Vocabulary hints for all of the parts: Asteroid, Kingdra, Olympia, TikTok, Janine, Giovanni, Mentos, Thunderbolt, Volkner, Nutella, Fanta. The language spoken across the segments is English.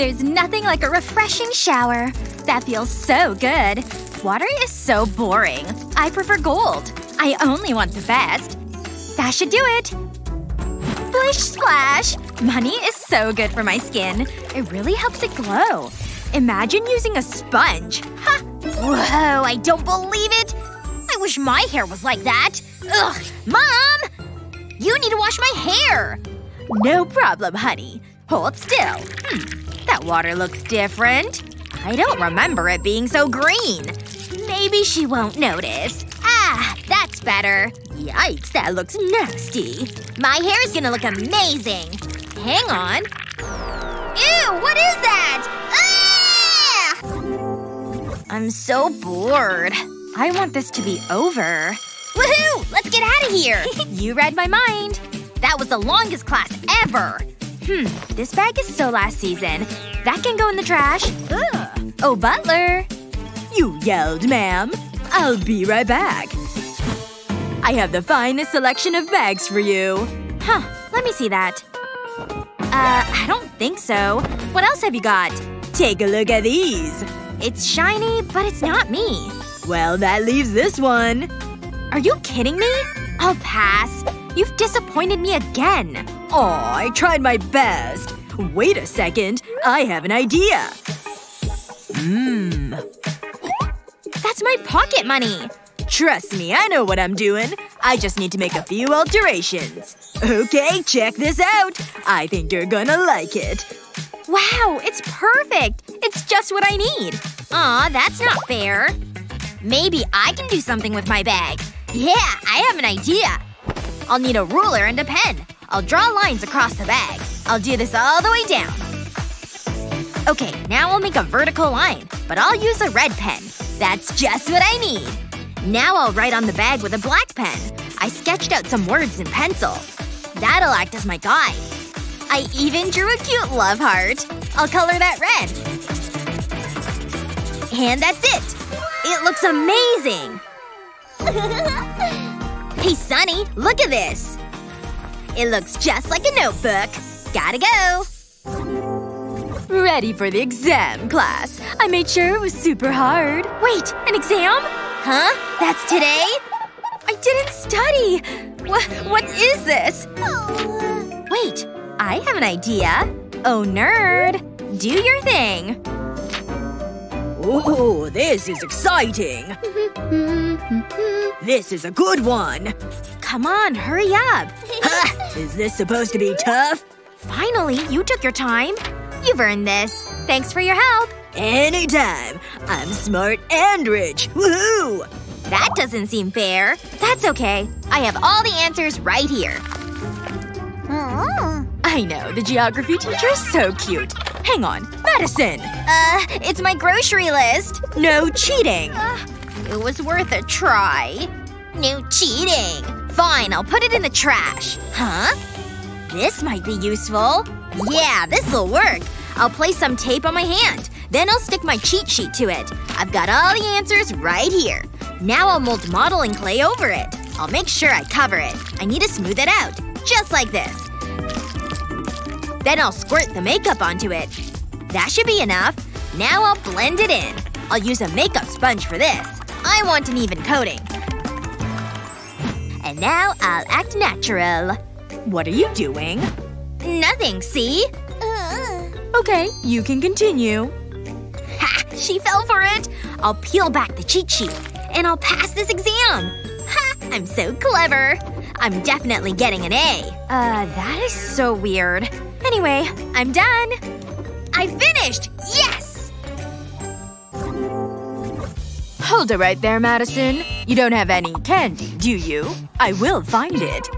There's nothing like a refreshing shower. That feels so good. Water is so boring. I prefer gold. I only want the best. That should do it. Splish splash! Money is so good for my skin. It really helps it glow. Imagine using a sponge. Ha! Whoa, I don't believe it! I wish my hair was like that. Ugh! Mom! You need to wash my hair! No problem, honey. Hold still. That water looks different. I don't remember it being so green. Maybe she won't notice. Ah, that's better. Yikes, that looks nasty. My hair is gonna look amazing. Hang on. Ew, what is that? Ah! I'm so bored. I want this to be over. Woohoo! Let's get out of here! You read my mind. That was the longest class ever. This bag is so last season. That can go in the trash. Ugh. Oh, butler! You yelled, ma'am. I'll be right back. I have the finest selection of bags for you. Huh. Let me see that. I don't think so. What else have you got? Take a look at these. It's shiny, but it's not me. Well, that leaves this one. Are you kidding me? I'll pass. You've disappointed me again. Aw, I tried my best. Wait a second. I have an idea. That's my pocket money. Trust me, I know what I'm doing. I just need to make a few alterations. Okay, check this out. I think you're gonna like it. Wow, it's perfect. It's just what I need. Aw, that's not fair. Maybe I can do something with my bag. Yeah, I have an idea. I'll need a ruler and a pen. I'll draw lines across the bag. I'll do this all the way down. Okay, now I'll make a vertical line. But I'll use a red pen. That's just what I need. Now I'll write on the bag with a black pen. I sketched out some words in pencil. That'll act as my guide. I even drew a cute love heart. I'll color that red. And that's it. It looks amazing! Hey, Sunny, look at this! It looks just like a notebook. Gotta go! Ready for the exam, class. I made sure it was super hard. Wait, an exam? Huh? That's today? I didn't study! What is this? Wait, I have an idea. Oh, nerd. Do your thing. Oh, this is exciting. This is a good one. Come on, hurry up. Is this supposed to be tough? Finally, you took your time. You've earned this. Thanks for your help. Anytime. I'm smart and rich. Woohoo! That doesn't seem fair. That's okay. I have all the answers right here. I know, the geography teacher is so cute. Hang on. Madison! It's my grocery list. No cheating. It was worth a try. No cheating. Fine, I'll put it in the trash. Huh? This might be useful. Yeah, this'll work. I'll place some tape on my hand. Then I'll stick my cheat sheet to it. I've got all the answers right here. Now I'll mold modeling clay over it. I'll make sure I cover it. I need to smooth it out. Just like this. Then I'll squirt the makeup onto it. That should be enough. Now I'll blend it in. I'll use a makeup sponge for this. I want an even coating. And now I'll act natural. What are you doing? Nothing, see? Okay, you can continue. Ha! She fell for it! I'll peel back the cheat sheet. And I'll pass this exam! Ha! I'm so clever! I'm definitely getting an A. That is so weird. Anyway, I'm done! I finished! Yes! Hold it right there, Madison. You don't have any candy, do you? I will find it.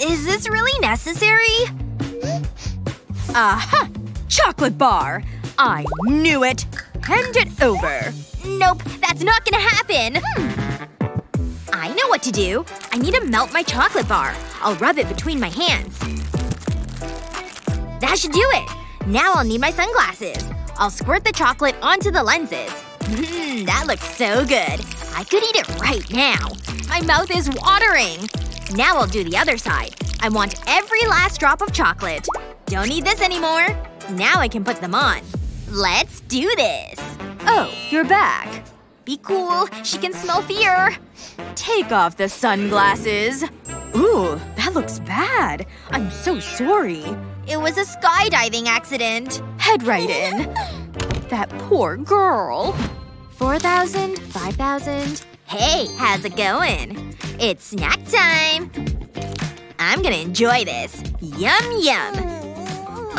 Is this really necessary? Aha! Chocolate bar! I knew it! Hand it over. Nope, that's not gonna happen! I know what to do. I need to melt my chocolate bar. I'll rub it between my hands. That should do it! Now I'll need my sunglasses. I'll squirt the chocolate onto the lenses. That looks so good. I could eat it right now. My mouth is watering. Now I'll do the other side. I want every last drop of chocolate. Don't need this anymore. Now I can put them on. Let's do this! Oh, you're back. Be cool. She can smell fear. Take off the sunglasses. Ooh, that looks bad. I'm so sorry. It was a skydiving accident. Head right in. That poor girl. 4,000, 5,000. Hey, how's it going? It's snack time. I'm gonna enjoy this. Yum yum.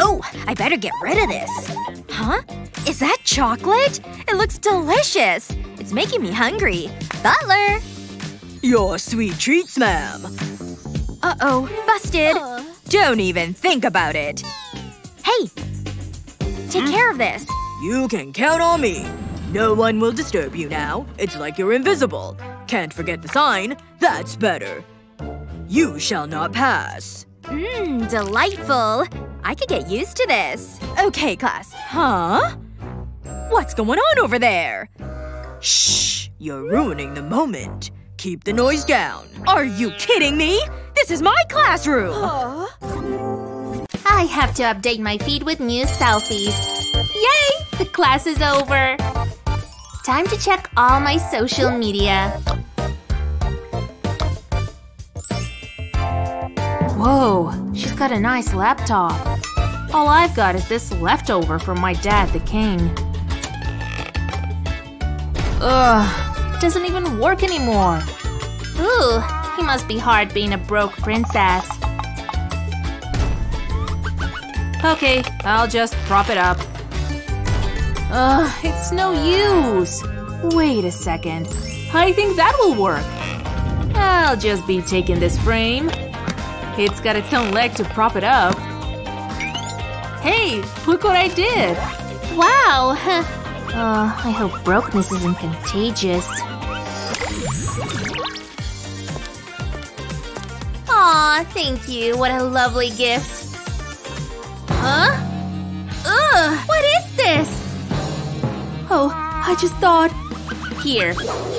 Oh, I better get rid of this. Huh? Is that chocolate? It looks delicious. It's making me hungry. Butler! Your sweet treats, ma'am. Uh-oh. Busted. Don't even think about it. Hey. Take care of this. You can count on me. No one will disturb you now. It's like you're invisible. Can't forget the sign. That's better. You shall not pass. Mmm, delightful. I could get used to this. Okay, class. Huh? What's going on over there? Shh. You're ruining the moment. Keep the noise down. Are you kidding me? This is my classroom! I have to update my feed with new selfies. Yay! The class is over. Time to check all my social media. Whoa, she's got a nice laptop. All I've got is this leftover from my dad, the king. Ugh, it doesn't even work anymore. Ooh, he must be hard being a broke princess. Okay, I'll just prop it up. Ugh, it's no use. Wait a second. I think that will work. I'll just be taking this frame. It's got its own leg to prop it up. Hey, look what I did! Wow! I hope brokenness isn't contagious. Aw, thank you. What a lovely gift. Huh? Ugh! What is this? Oh, I just thought… Here,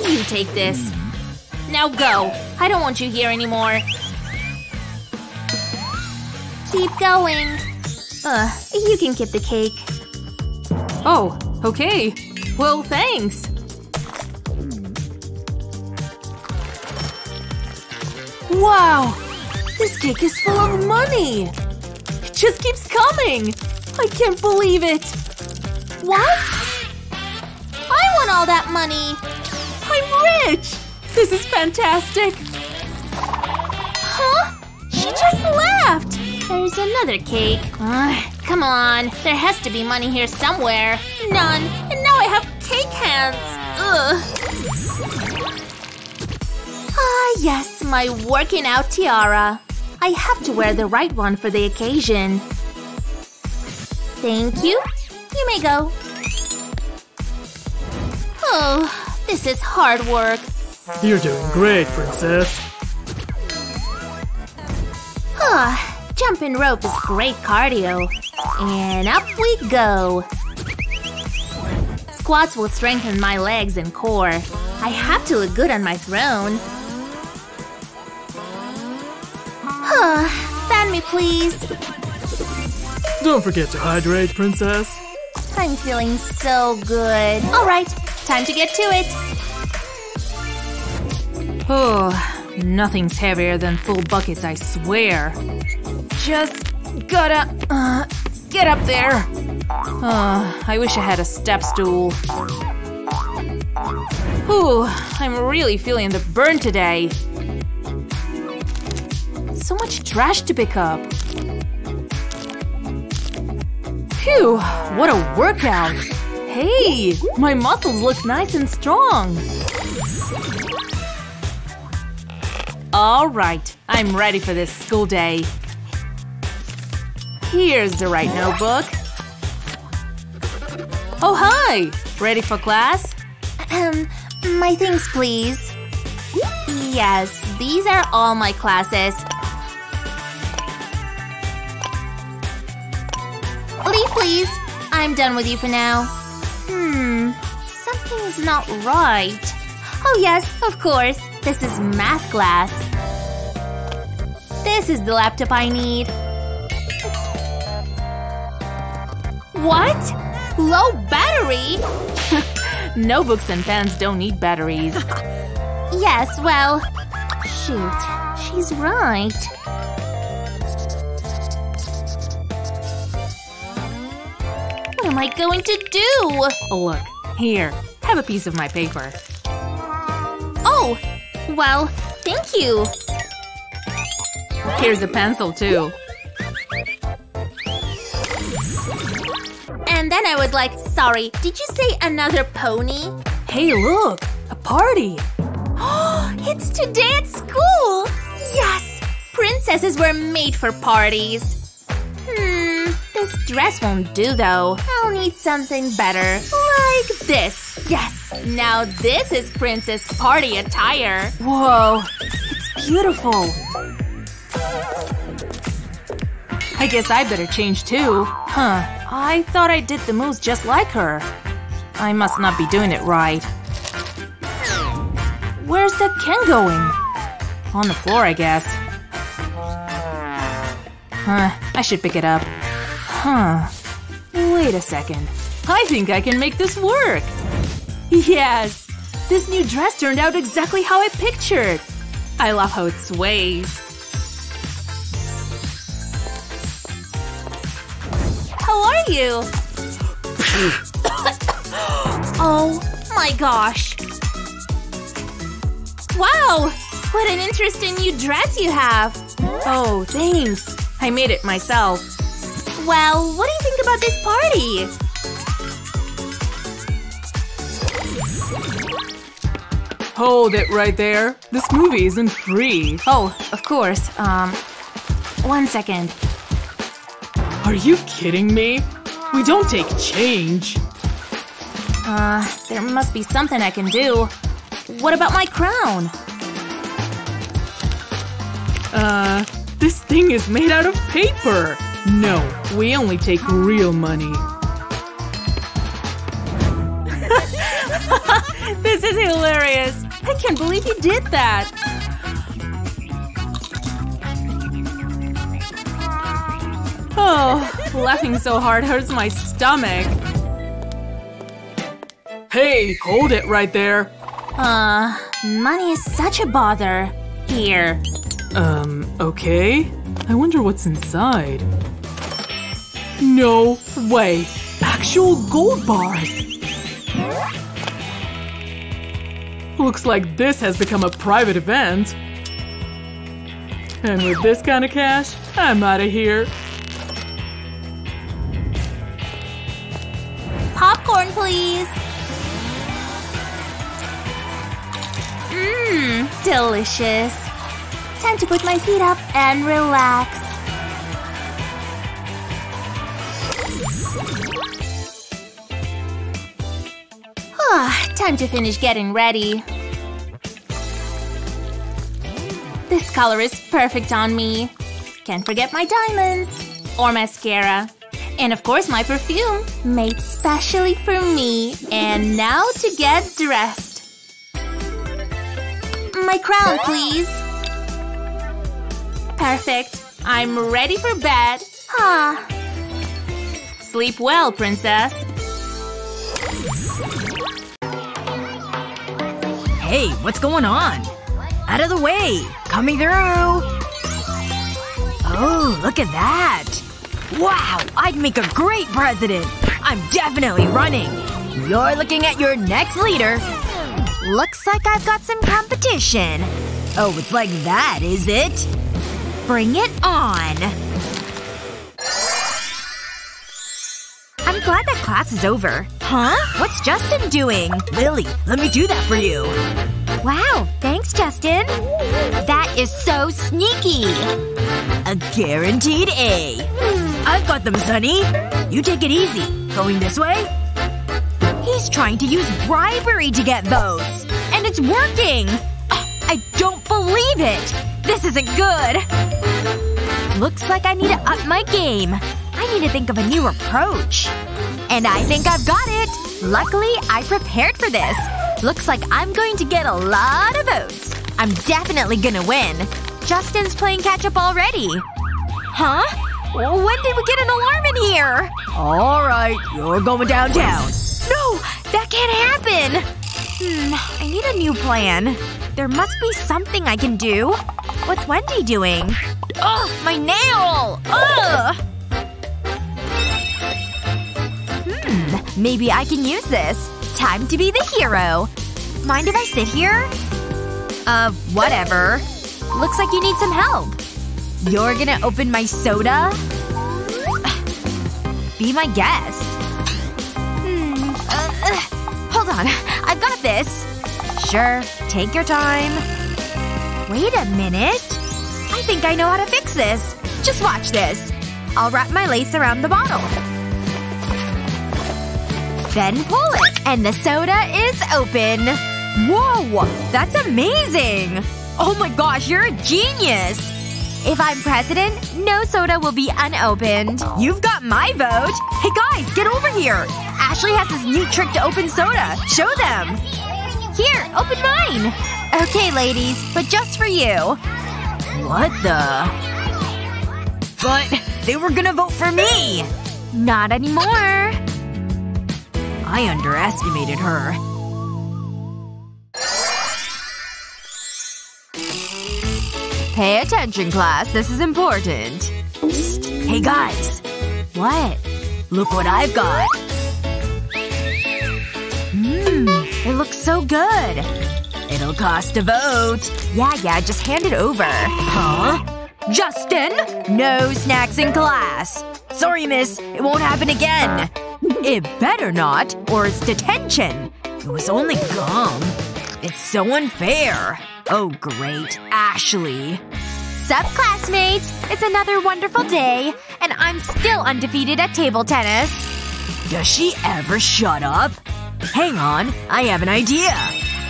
you take this. Now go! I don't want you here anymore. Keep going. You can keep the cake. Oh, okay. Well, thanks. Wow! This cake is full of money! It just keeps coming! I can't believe it! What? I want all that money! I'm rich! This is fantastic! Huh? She just left! There's another cake. Come on. There has to be money here somewhere. None. And now I have cake hands. Ugh. Ah, yes. My working out tiara. I have to wear the right one for the occasion. Thank you. You may go. Oh, this is hard work. You're doing great, princess. Ah. Jumping rope is great cardio. And up we go. Squats will strengthen my legs and core. I have to look good on my throne. Fan me, please. Don't forget to hydrate, princess. I'm feeling so good. Alright, time to get to it. Oh, nothing's heavier than full buckets, I swear. Just gotta get up there. I wish I had a step stool. Ooh, I'm really feeling the burn today. So much trash to pick up. Phew, what a workout. Hey, my muscles look nice and strong. All right, I'm ready for this school day. Here's the right notebook. Oh, hi! Ready for class? My things, please. Yes, these are all my classes. Leave, please. I'm done with you for now. Something's not right. Oh, yes, of course. This is math class. This is the laptop I need. What? Low battery? Notebooks and pens don't need batteries. Yes, well… Shoot, she's right. What am I going to do? Look, here, have a piece of my paper. Oh! Well, thank you! Here's a pencil, too. And then I was like, sorry, did you say another pony? Hey, look! A party! It's today at school! Yes! Princesses were made for parties! This dress won't do, though. I'll need something better. Like this! Yes! Now this is princess party attire! Whoa! It's beautiful! I guess I better change too. Huh. I thought I did the moves just like her. I must not be doing it right. Where's that Ken going? On the floor, I guess. Huh. I should pick it up. Huh. Wait a second. I think I can make this work! Yes! This new dress turned out exactly how I pictured! I love how it sways. How are you? Oh my gosh! Wow! What an interesting new dress you have! Oh, thanks! I made it myself. Well, what do you think about this party? Hold it right there. This movie isn't free. Oh, of course. One second. Are you kidding me? We don't take change. There must be something I can do. What about my crown? This thing is made out of paper. No, we only take real money. This is hilarious! I can't believe you did that! Oh, laughing so hard hurts my stomach. Hey, hold it right there! Money is such a bother. Here. Okay. I wonder what's inside. No way! Actual gold bars! Looks like this has become a private event. And with this kind of cash, I'm out of here. Popcorn, please. Delicious. Time to put my feet up and relax. Time to finish getting ready. This color is perfect on me. Can't forget my diamonds. Or mascara. And of course my perfume. Made specially for me. And now to get dressed. My crown, please. Perfect. I'm ready for bed. Sleep well, princess. Hey, what's going on? Out of the way! Coming through! Oh, look at that! Wow, I'd make a great president! I'm definitely running! You're looking at your next leader! Looks like I've got some competition. Oh, it's like that, is it? Bring it on! I'm glad that class is over. Huh? What's Justin doing? Lily, let me do that for you. Wow, thanks, Justin. That is so sneaky. A guaranteed A. I've got them, Sonny. You take it easy. Going this way? He's trying to use bribery to get votes. And it's working! Oh, I don't believe it! This isn't good. Looks like I need to up my game. I need to think of a new approach. And I think I've got it! Luckily, I prepared for this. Looks like I'm going to get a lot of votes. I'm definitely gonna win. Justin's playing catch-up already. Huh? When did we get an alarm in here? Alright, you're going downtown. No! That can't happen! I need a new plan. There must be something I can do. What's Wendy doing? Ugh! My nail! Ugh! Maybe I can use this. Time to be the hero. Mind if I sit here? Whatever. Looks like you need some help. You're gonna open my soda? Be my guest. Hold on. I've got this. Sure. Take your time. Wait a minute. I think I know how to fix this. Just watch this. I'll wrap my lace around the bottle. Then pull it. And the soda is open. Whoa! That's amazing! Oh my gosh, you're a genius! If I'm president, no soda will be unopened. You've got my vote! Hey guys, get over here! Ashley has this new trick to open soda. Show them! Here, open mine! Okay, ladies. But just for you. What the… But they were gonna vote for me! Not anymore. I underestimated her. Pay attention, class. This is important. Psst. Hey, guys. What? Look what I've got. It looks so good. It'll cost a vote. Yeah, just hand it over. Huh? Justin! No snacks in class. Sorry, miss. It won't happen again. It better not, or it's detention. It was only gum. It's so unfair. Oh great, Ashley. Sup, classmates! It's another wonderful day, and I'm still undefeated at table tennis. Does she ever shut up? Hang on, I have an idea.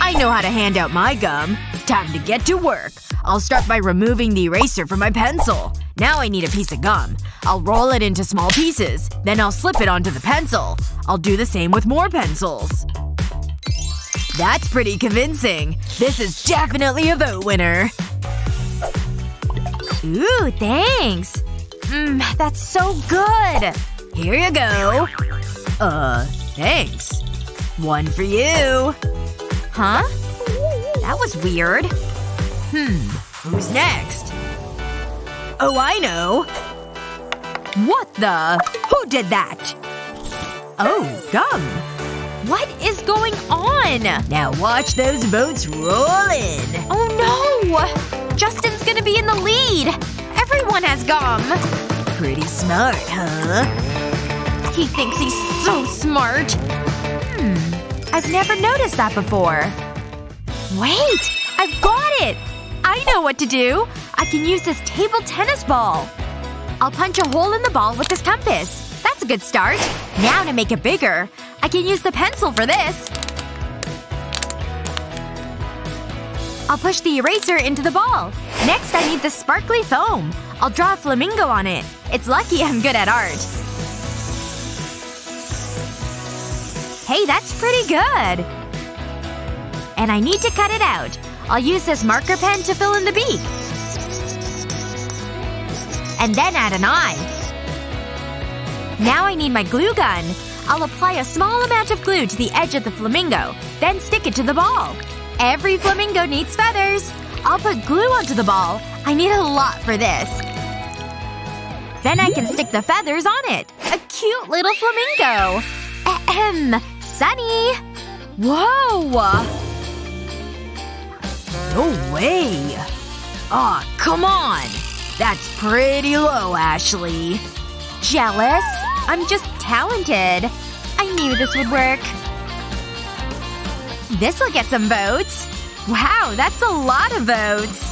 I know how to hand out my gum. Time to get to work. I'll start by removing the eraser from my pencil. Now I need a piece of gum. I'll roll it into small pieces. Then I'll slip it onto the pencil. I'll do the same with more pencils. That's pretty convincing. This is definitely a vote winner. Ooh, thanks. That's so good. Here you go. Thanks. One for you. Huh? That was weird. Who's next? Oh, I know. What the… Who did that? Oh, gum. What is going on? Now watch those votes roll in. Oh no! Justin's gonna be in the lead! Everyone has gum! Pretty smart, huh? He thinks he's so smart. I've never noticed that before. Wait! I've got it! I know what to do! I can use this table tennis ball. I'll punch a hole in the ball with this compass. That's a good start. Now to make it bigger. I can use the pencil for this. I'll push the eraser into the ball. Next, I need the sparkly foam. I'll draw a flamingo on it. It's lucky I'm good at art. Hey, that's pretty good. And I need to cut it out. I'll use this marker pen to fill in the beak. And then add an eye. Now I need my glue gun. I'll apply a small amount of glue to the edge of the flamingo. Then stick it to the ball. Every flamingo needs feathers. I'll put glue onto the ball. I need a lot for this. Then I can stick the feathers on it. A cute little flamingo. Ahem. Sunny. Whoa. No way. Aw, come on. That's pretty low, Ashley. Jealous? I'm just talented. I knew this would work. This'll get some votes. Wow, that's a lot of votes.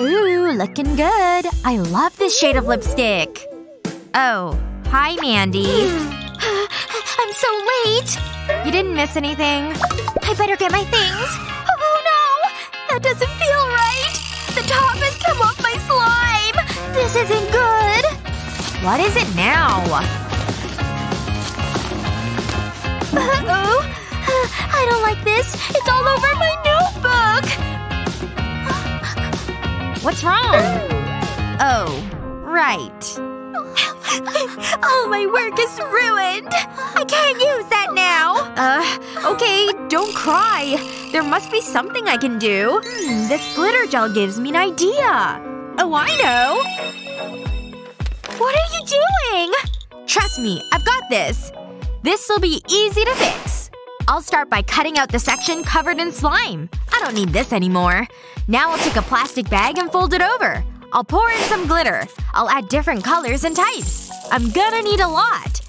Ooh, looking good. I love this shade of lipstick. Oh. Hi, Mandy. I'm so late. You didn't miss anything? I better get my things. Oh no! That doesn't feel right! The top has come off my slime! This isn't good! What is it now? Uh-oh. I don't like this. It's all over my notebook! What's wrong? Oh, right. All my work is ruined! I can't use that now! Okay, don't cry. There must be something I can do. This glitter gel gives me an idea. Oh, I know! What are you doing? Trust me, I've got this. This'll be easy to fix. I'll start by cutting out the section covered in slime. I don't need this anymore. Now I'll take a plastic bag and fold it over. I'll pour in some glitter. I'll add different colors and types. I'm gonna need a lot.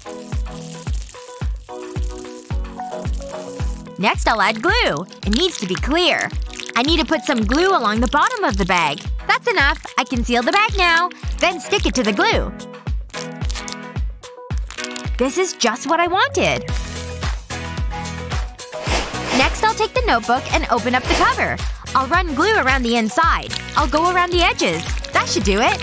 Next I'll add glue. It needs to be clear. I need to put some glue along the bottom of the bag. That's enough. I can seal the bag now. Then stick it to the glue. This is just what I wanted. Next I'll take the notebook and open up the cover. I'll run glue around the inside. I'll go around the edges. That should do it.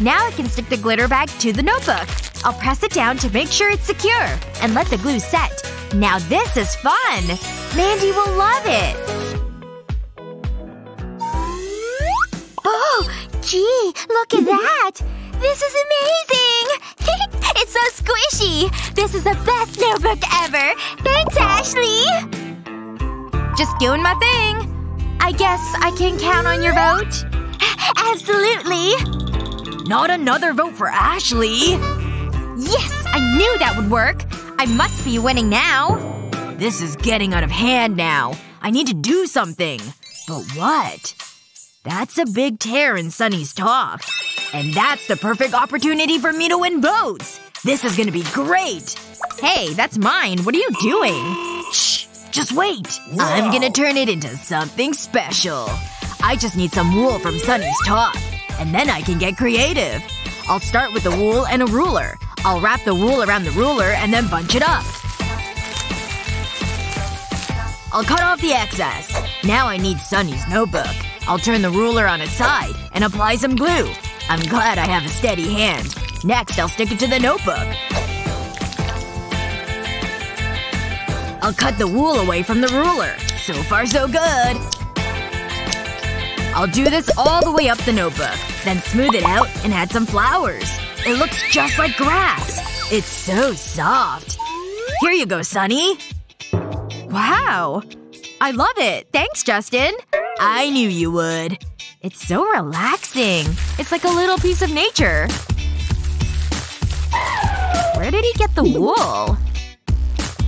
Now I can stick the glitter bag to the notebook. I'll press it down to make sure it's secure. And let the glue set. Now this is fun! Mandy will love it! Oh! Gee! Look at that! This is amazing! It's so squishy! This is the best notebook ever! Thanks, Ashley! Just doing my thing. I guess I can count on your vote? Absolutely! Not another vote for Ashley! Yes! I knew that would work! I must be winning now. This is getting out of hand now. I need to do something. But what? That's a big tear in Sunny's top. And that's the perfect opportunity for me to win votes! This is gonna be great! Hey, that's mine. What are you doing? Shh! Just wait! Whoa. I'm gonna turn it into something special. I just need some wool from Sunny's top. And then I can get creative. I'll start with the wool and a ruler. I'll wrap the wool around the ruler and then bunch it up. I'll cut off the excess. Now I need Sunny's notebook. I'll turn the ruler on its side and apply some glue. I'm glad I have a steady hand. Next, I'll stick it to the notebook. I'll cut the wool away from the ruler. So far so good. I'll do this all the way up the notebook. Then smooth it out and add some flowers. It looks just like grass. It's so soft. Here you go, Sunny. Wow. I love it. Thanks, Justin. I knew you would. It's so relaxing. It's like a little piece of nature. Where did he get the wool?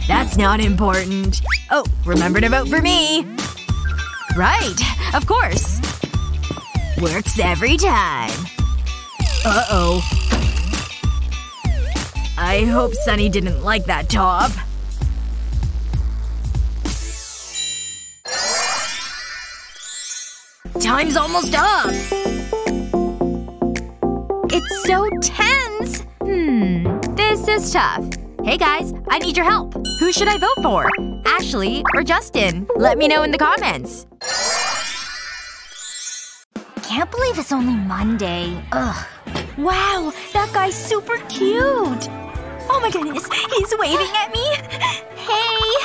That's not important. Oh, remember to vote for me. Right. Of course. Works every time. Uh-oh. I hope Sunny didn't like that top. Time's almost up! It's so tense! This is tough. Hey guys, I need your help. Who should I vote for? Ashley or Justin? Let me know in the comments. Can't believe it's only Monday. Ugh. Wow, that guy's super cute! Oh my goodness, he's waving at me! Hey!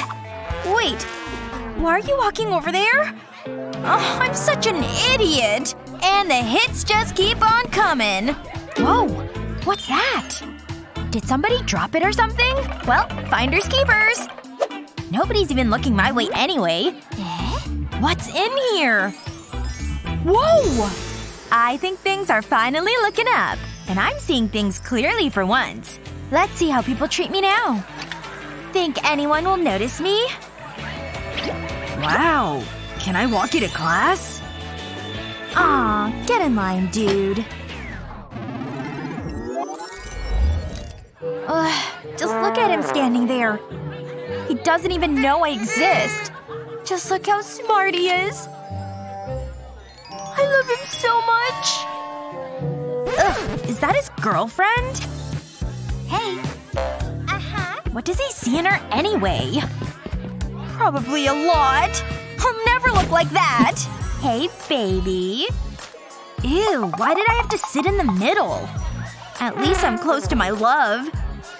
Wait. Why are you walking over there? Oh, I'm such an idiot! And the hits just keep on coming! Whoa! What's that? Did somebody drop it or something? Well, finders keepers! Nobody's even looking my way anyway. Eh? What's in here? Whoa! I think things are finally looking up. And I'm seeing things clearly for once. Let's see how people treat me now. Think anyone will notice me? Wow! Can I walk you to class? Aw, get in line, dude. Ugh, just look at him standing there. He doesn't even know I exist. Just look how smart he is. I love him so much. Ugh, is that his girlfriend? Hey. Uh-huh. What does he see in her anyway? Probably a lot. I'll never look like that! Hey, baby. Ew, why did I have to sit in the middle? At least I'm close to my love.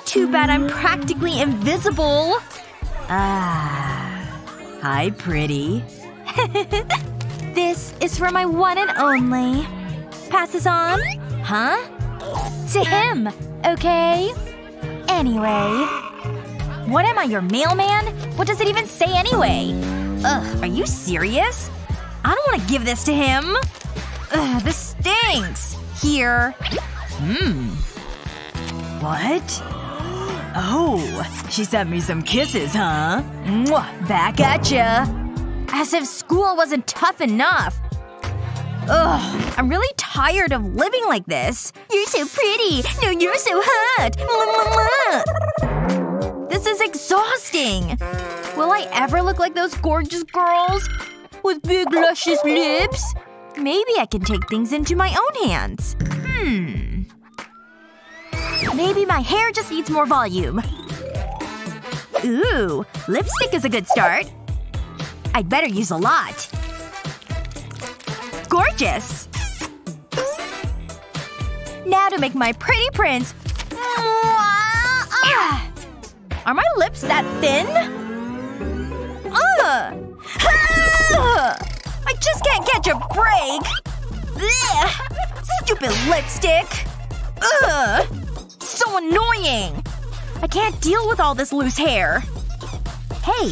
Too bad I'm practically invisible. Ah. Hi, pretty. This is for my one and only. Pass this on? Huh? To him, okay? Anyway. What am I, your mailman? What does it even say anyway? Ugh, are you serious? I don't want to give this to him. Ugh, this stinks. Here. What? Oh, she sent me some kisses, huh? Mwah, back at ya. As if school wasn't tough enough. Ugh, I'm really tired of living like this. You're so pretty. No, you're so hot. Mwah, mwah, mwah. This is exhausting. Will I ever look like those gorgeous girls? With big luscious lips? Maybe I can take things into my own hands. Maybe my hair just needs more volume. Ooh, lipstick is a good start. I'd better use a lot. Gorgeous! Now to make my pretty prints. Are my lips that thin? Ugh! I just can't catch a break! Ugh. Stupid lipstick! Ugh! So annoying! I can't deal with all this loose hair. Hey.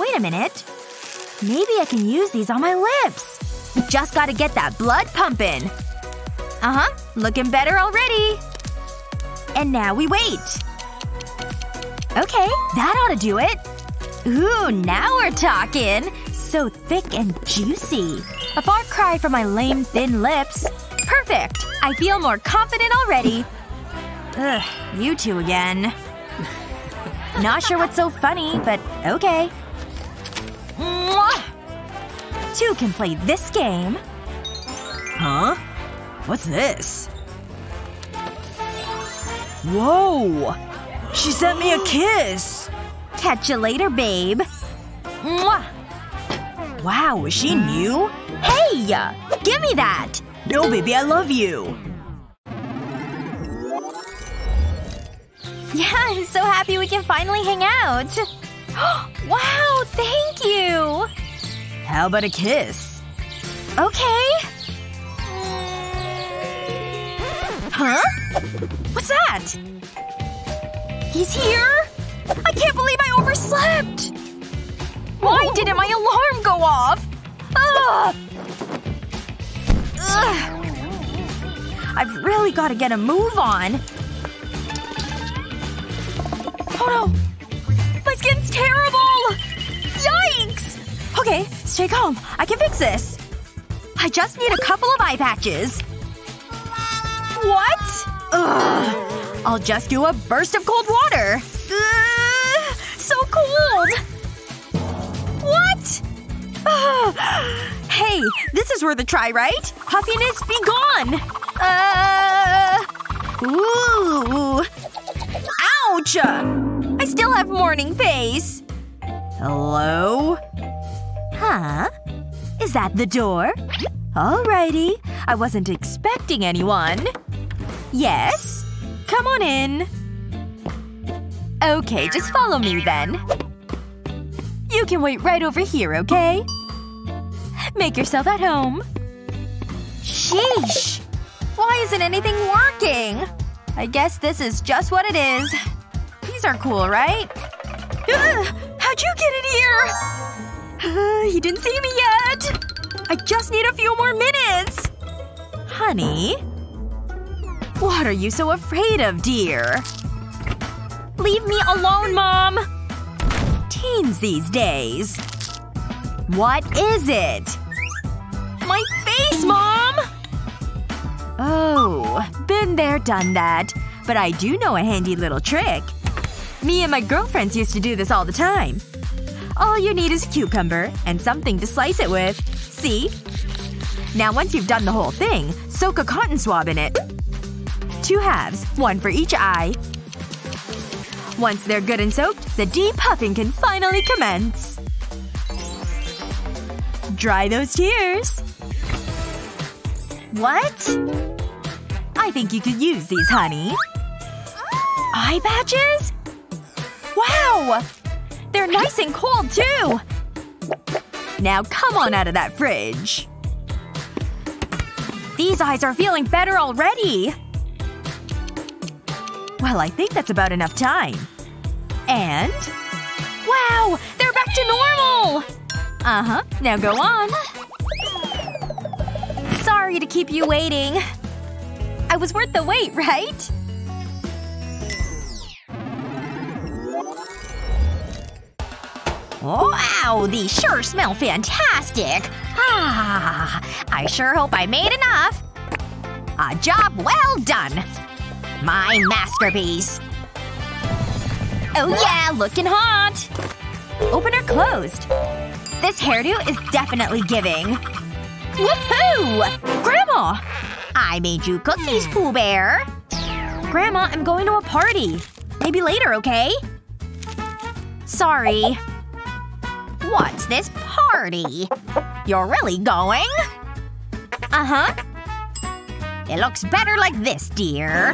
Wait a minute. Maybe I can use these on my lips. Just gotta get that blood pumping. Uh-huh. Looking better already. And now we wait. Okay. That ought to do it. Ooh, now we're talking! So thick and juicy. A far cry from my lame, thin lips. Perfect! I feel more confident already. Ugh, you two again. Not sure what's so funny, but okay. Mwah! Two can play this game. Huh? What's this? Whoa! She sent me a kiss! Catch you later, babe. Mwah! Wow, is she new? Hey! Give me that! No, baby, I love you. Yeah, I'm so happy we can finally hang out. Wow, thank you! How about a kiss? Okay. Huh? What's that? He's here? I can't believe I overslept! Why didn't my alarm go off? Ugh! Ugh! I've really got to get a move on. Oh no! My skin's terrible! Yikes! Okay, stay calm. I can fix this. I just need a couple of eye patches. What? Ugh! I'll just do a burst of cold water. So cold! What? Hey, this is worth a try, right? Happiness be gone! Ooh. Ouch! I still have morning face. Hello? Huh? Is that the door? Alrighty. I wasn't expecting anyone. Yes? Come on in. Okay, just follow me then. You can wait right over here, okay? Make yourself at home. Sheesh! Why isn't anything working? I guess this is just what it is. These are cool, right? Ugh, how'd you get in here? You didn't see me yet! I just need a few more minutes! Honey? What are you so afraid of, dear? Leave me alone, Mom! Teens these days. What is it? My face, Mom! Oh. Been there, done that. But I do know a handy little trick. Me and my girlfriends used to do this all the time. All you need is a cucumber and something to slice it with. See? Now once you've done the whole thing, soak a cotton swab in it. 2 halves, 1 for each eye. Once they're good and soaked, the de-puffing can finally commence. Dry those tears. What? I think you could use these, honey. Eye patches? Wow! They're nice and cold, too! Now come on out of that fridge. These eyes are feeling better already! Well, I think that's about enough time. And… wow! They're back to normal! Uh-huh. Now go on. Sorry to keep you waiting. I was worth the wait, right? Wow! These sure smell fantastic! Ah! I sure hope I made enough! A job well done! My masterpiece! Oh yeah! Looking hot! Opener closed. This hairdo is definitely giving. Woohoo! Grandma! I made you cookies, Pooh Bear! Grandma, I'm going to a party. Maybe later, okay? Sorry. What's this party? You're really going? Uh-huh. It looks better like this, dear.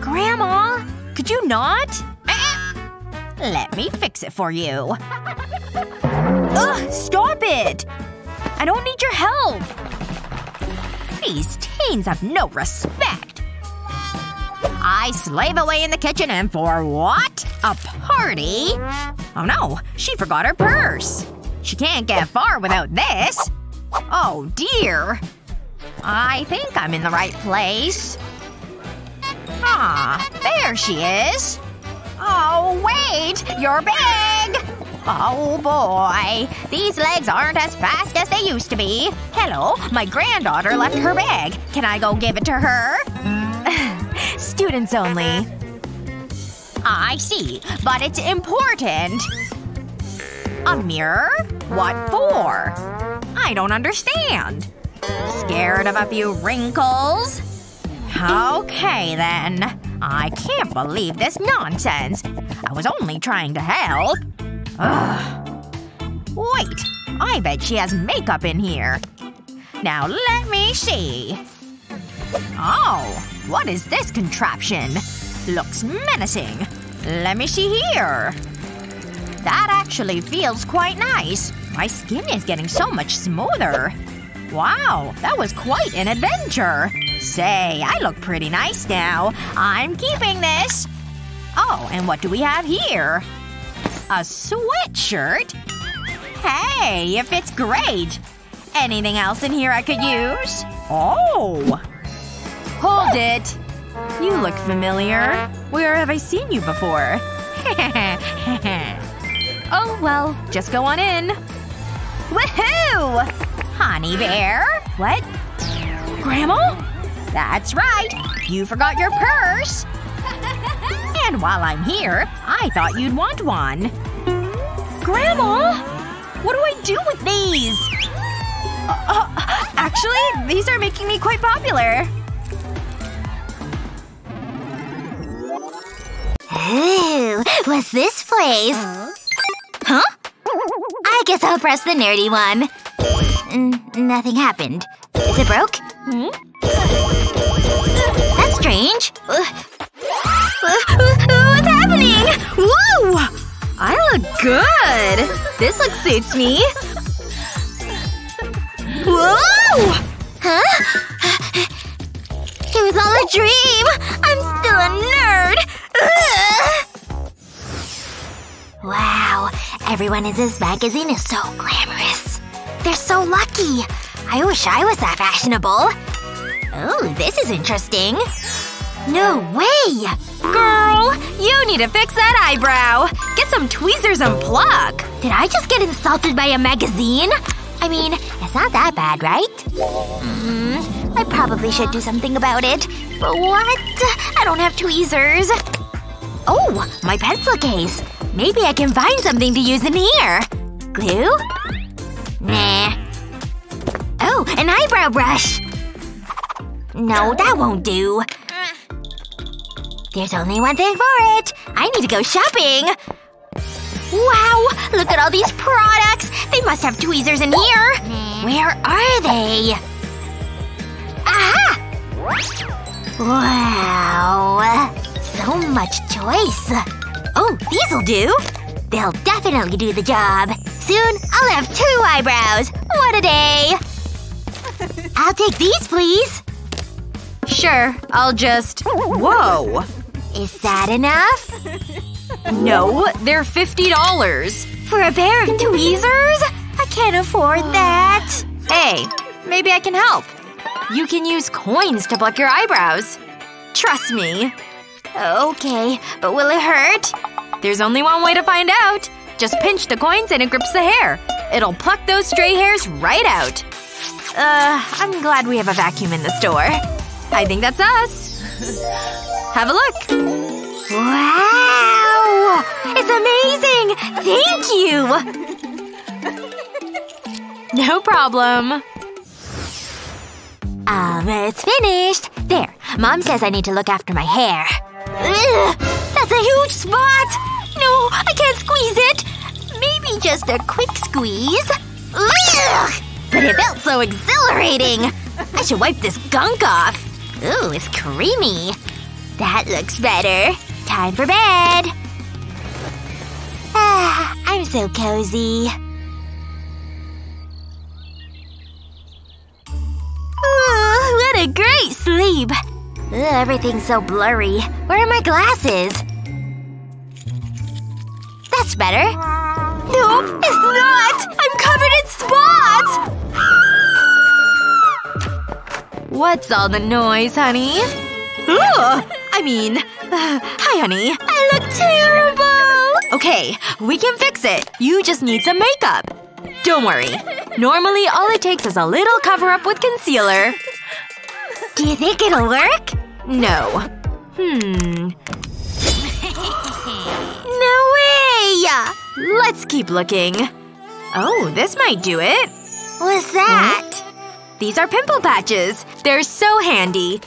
Grandma! Could you not? Let me fix it for you. Ugh! Stop it! I don't need your help! These teens have no respect. I slave away in the kitchen and for what? A party? Oh no, she forgot her purse. She can't get far without this. Oh dear. I think I'm in the right place. Ah, there she is. Oh wait, you're big! Oh boy. These legs aren't as fast as they used to be. Hello, my granddaughter left her bag. Can I go give it to her? Students only. I see. But it's important. A mirror? What for? I don't understand. Scared of a few wrinkles? Okay, then. I can't believe this nonsense. I was only trying to help. Ugh. Wait. I bet she has makeup in here. Now let me see. Oh. What is this contraption? Looks menacing. Let me see here. That actually feels quite nice. My skin is getting so much smoother. Wow, that was quite an adventure. Say, I look pretty nice now. I'm keeping this. Oh, and what do we have here? A sweatshirt? Hey, it fits great. Anything else in here I could use? Oh! Hold it! You look familiar. Where have I seen you before? Oh well, just go on in. Woohoo! Honey Bear? What? Grandma? That's right. You forgot your purse. And while I'm here, I thought you'd want one. Grandma? What do I do with these? Actually, these are making me quite popular. Ooh, what's this place? Huh? I guess I'll press the nerdy one. Nothing happened. Is it broke? That's strange. What's happening? Whoa! I look good! This look suits me. Whoa! Huh? It was all a dream! I'm still a nerd! Ugh. Wow. Everyone in this magazine is so glamorous. They're so lucky. I wish I was that fashionable. Oh, this is interesting. No way! Girl! You need to fix that eyebrow! Get some tweezers and pluck! Did I just get insulted by a magazine? I mean, it's not that bad, right? I probably should do something about it. But what? I don't have tweezers. Oh, my pencil case. Maybe I can find something to use in here. Glue? Nah. Oh, an eyebrow brush! No, that won't do. There's only one thing for it. I need to go shopping. Wow! Look at all these products! They must have tweezers in here! Where are they? Aha! Wow. So much choice. Oh, these'll do. They'll definitely do the job. Soon, I'll have two eyebrows! What a day! I'll take these, please! Sure, I'll just… Whoa! Is that enough? No, they're $50! For a pair of tweezers? I can't afford that! Hey, maybe I can help. You can use coins to pluck your eyebrows. Trust me. Okay, but will it hurt? There's only one way to find out. Just pinch the coins and it grips the hair. It'll pluck those stray hairs right out. I'm glad we have a vacuum in the store. I think that's us. Have a look. Wow! It's amazing! Thank you! No problem. It's finished! There. Mom says I need to look after my hair. Ugh, that's a huge spot! No, I can't squeeze it! Maybe just a quick squeeze. Ugh, but it felt so exhilarating! I should wipe this gunk off. Ooh, it's creamy. That looks better. Time for bed. Ah, I'm so cozy. Oh, what a great sleep! Ugh, everything's so blurry. Where are my glasses? That's better. Nope, it's not! I'm covered in spots! What's all the noise, honey? Ooh! I mean… hi, honey. I look terrible! Okay, we can fix it. You just need some makeup. Don't worry. Normally, all it takes is a little cover-up with concealer. Do you think it'll work? No. No way! Let's keep looking. Oh, this might do it. What's that? These are pimple patches. They're so handy.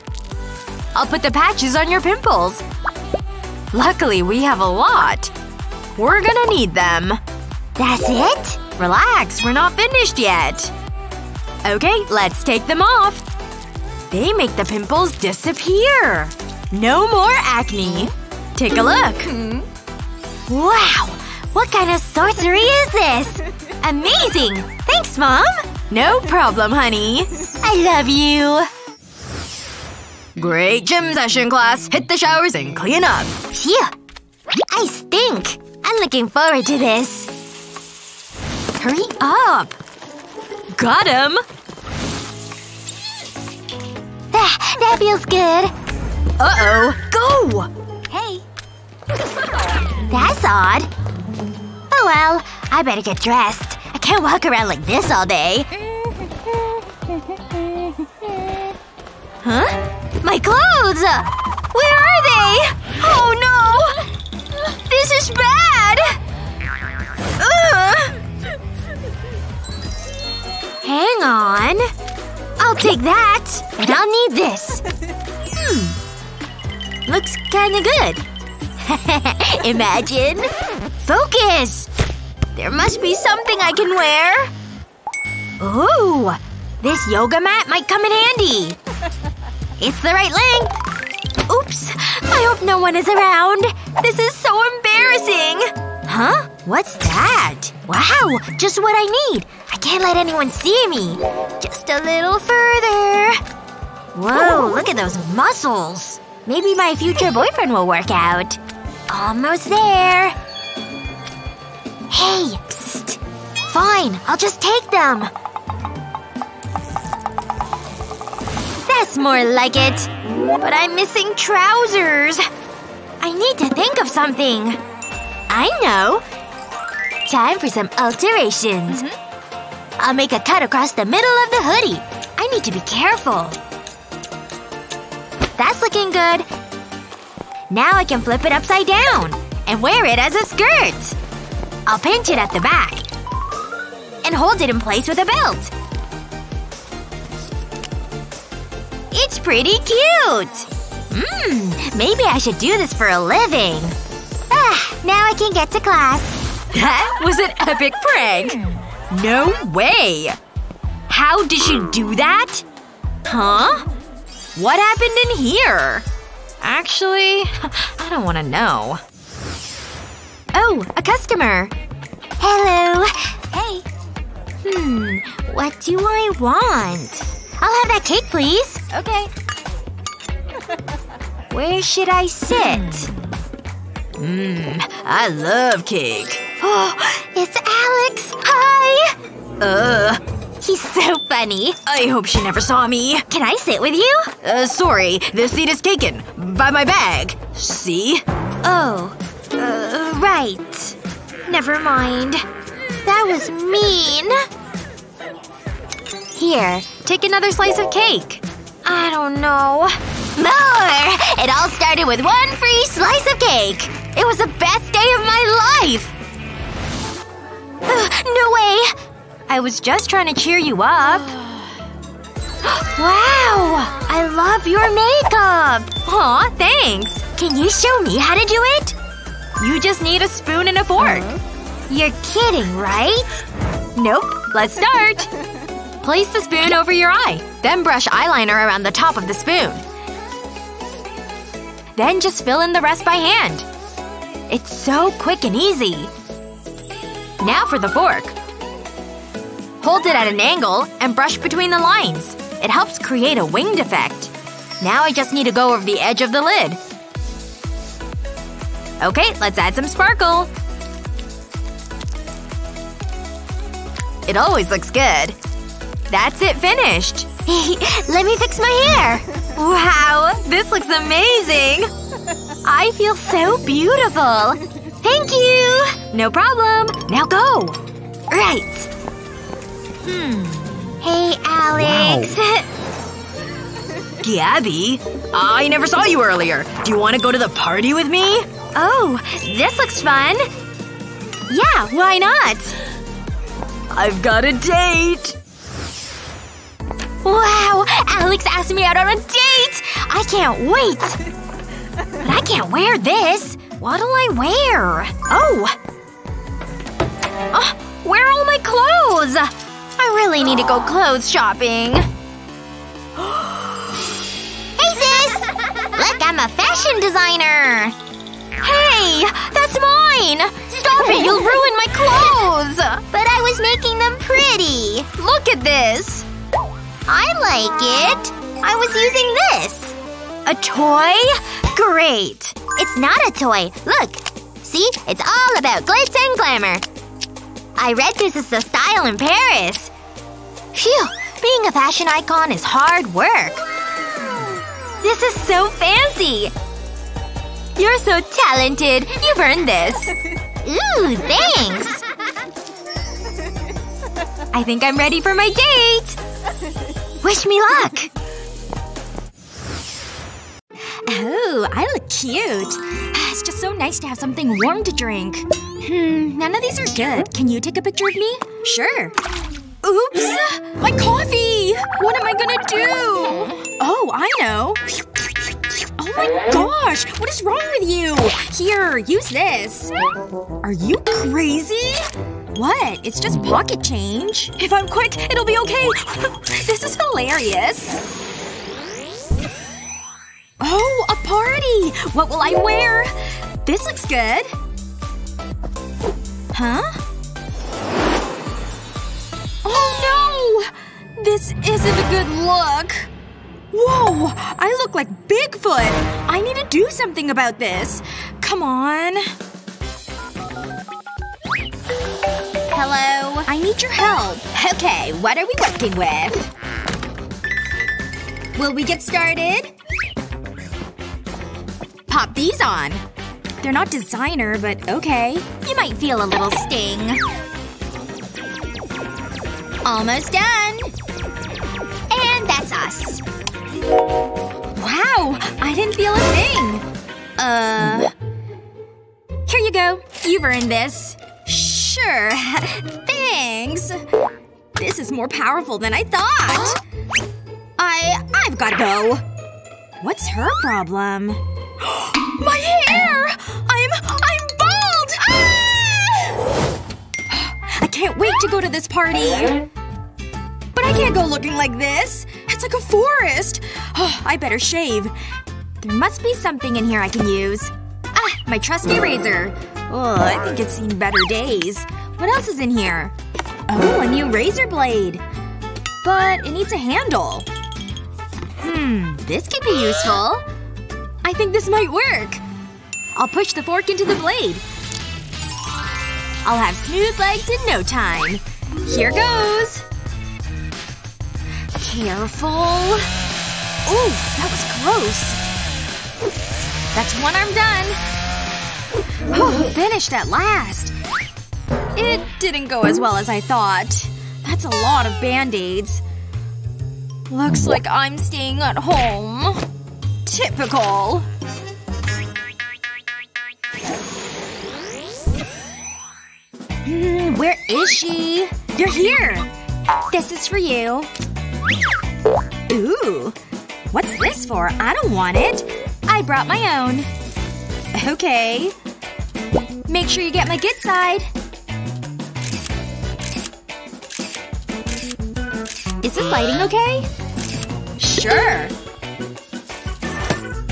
I'll put the patches on your pimples. Luckily, we have a lot. We're gonna need them. That's it? Relax, we're not finished yet. Okay, let's take them off. They make the pimples disappear! No more acne! Take a look! Wow! What kind of sorcery is this? Amazing! Thanks, Mom! No problem, honey. I love you! Great gym session, class! Hit the showers and clean up! Phew! I stink! I'm looking forward to this. Hurry up! Got him! That feels good. Uh-oh. Go! Hey. That's odd. Oh well. I better get dressed. I can't walk around like this all day. Huh? My clothes! Where are they? Oh no! This is bad! Hang on. I'll take that! And I'll need this. Looks kinda good. Imagine. Focus! There must be something I can wear. Ooh! This yoga mat might come in handy. It's the right length. Oops. I hope no one is around. This is so embarrassing. Huh? What's that? Wow! Just what I need. I can't let anyone see me. Just a little further. Whoa, look at those muscles. Maybe my future boyfriend will work out. Almost there. Hey, psst. Fine, I'll just take them. That's more like it. But I'm missing trousers. I need to think of something. I know. Time for some alterations. I'll make a cut across the middle of the hoodie. I need to be careful. That's looking good. Now I can flip it upside down and wear it as a skirt. I'll pinch it at the back and hold it in place with a belt. It's pretty cute! Maybe I should do this for a living. Ah, now I can get to class. That was an epic prank! No way! How did she do that? Huh? What happened in here? Actually, I don't want to know. Oh, a customer. Hello. Hey. What do I want? I'll have that cake, please. Okay. Where should I sit? I love cake. Oh, it's Alex! Hi! He's so funny. I hope she never saw me. Can I sit with you? Sorry. This seat is taken. By my bag. See? Oh. Right. Never mind. That was mean. Here. Take another slice of cake. I don't know. More! It all started with one free slice of cake! It was the best day of my life! No way! I was just trying to cheer you up. Wow! I love your makeup! Aw, thanks! Can you show me how to do it? You just need a spoon and a fork. You're kidding, right? Nope. Let's start! Place the spoon over your eye. Then brush eyeliner around the top of the spoon. Then just fill in the rest by hand. It's so quick and easy. Now for the fork. Hold it at an angle and brush between the lines. It helps create a winged effect. Now I just need to go over the edge of the lid. Okay, let's add some sparkle. It always looks good. That's it finished. Let me fix my hair! Wow, this looks amazing! I feel so beautiful! Thank you! No problem! Now go! Right! Hey, Alex… Wow. Gabby? I never saw you earlier. Do you want to go to the party with me? Oh, this looks fun! Yeah, why not? I've got a date! Wow! Alex asked me out on a date! I can't wait! But I can't wear this! What'll I wear? Oh! Where are all my clothes? I really need to go clothes shopping. Hey, sis! Look, I'm a fashion designer! Hey! That's mine! Stop it! You'll ruin my clothes! But I was making them pretty! Look at this! I like it! I was using this! A toy? Great! It's not a toy. Look. See? It's all about glitz and glamour. I read this is the style in Paris. Phew. Being a fashion icon is hard work. This is so fancy. You're so talented. You've earned this. Ooh, thanks. I think I'm ready for my date. Wish me luck. Oh, I look cute. It's just so nice to have something warm to drink. None of these are good. Can you take a picture of me? Sure. Oops! My coffee! What am I gonna do? Oh, I know. Oh my gosh! What is wrong with you? Here, use this. Are you crazy? What? It's just pocket change. If I'm quick, it'll be okay. This is hilarious. Oh, a party! What will I wear? This looks good. Huh? Oh no! This isn't a good look. Whoa! I look like Bigfoot! I need to do something about this. Come on. Hello? I need your help. Okay, what are we working with? Will we get started? Pop these on. They're not designer, but okay. You might feel a little sting. Almost done. And that's us. Wow! I didn't feel a thing. Here you go. You've earned this. Sure. Thanks. This is more powerful than I thought. I've gotta go. What's her problem? My hair! I'm bald! Ah! I can't wait to go to this party. But I can't go looking like this. It's like a forest. Oh, I better shave. There must be something in here I can use. Ah, my trusty razor. Oh, I think it's seen better days. What else is in here? Oh, a new razor blade! But it needs a handle. This could be useful. I think this might work. I'll push the fork into the blade. I'll have smooth legs in no time. Here goes! Careful. Ooh, that was close. That's one arm done. Oh, finished at last. It didn't go as well as I thought. That's a lot of band-aids. Looks like I'm staying at home. Typical. Where is she? You're here! This is for you. Ooh. What's this for? I don't want it. I brought my own. Okay. Make sure you get my good side. Is this lighting okay? Sure.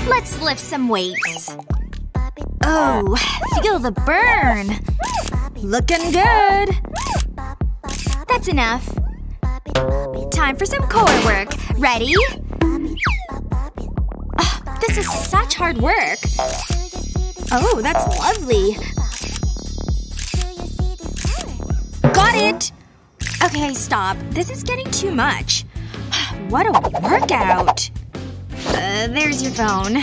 Let's lift some weights. Oh, feel the burn. Looking good. That's enough. Time for some core work. Ready? Oh, this is such hard work. Oh, that's lovely. Got it! Okay, stop. This is getting too much. What a workout. There's your phone.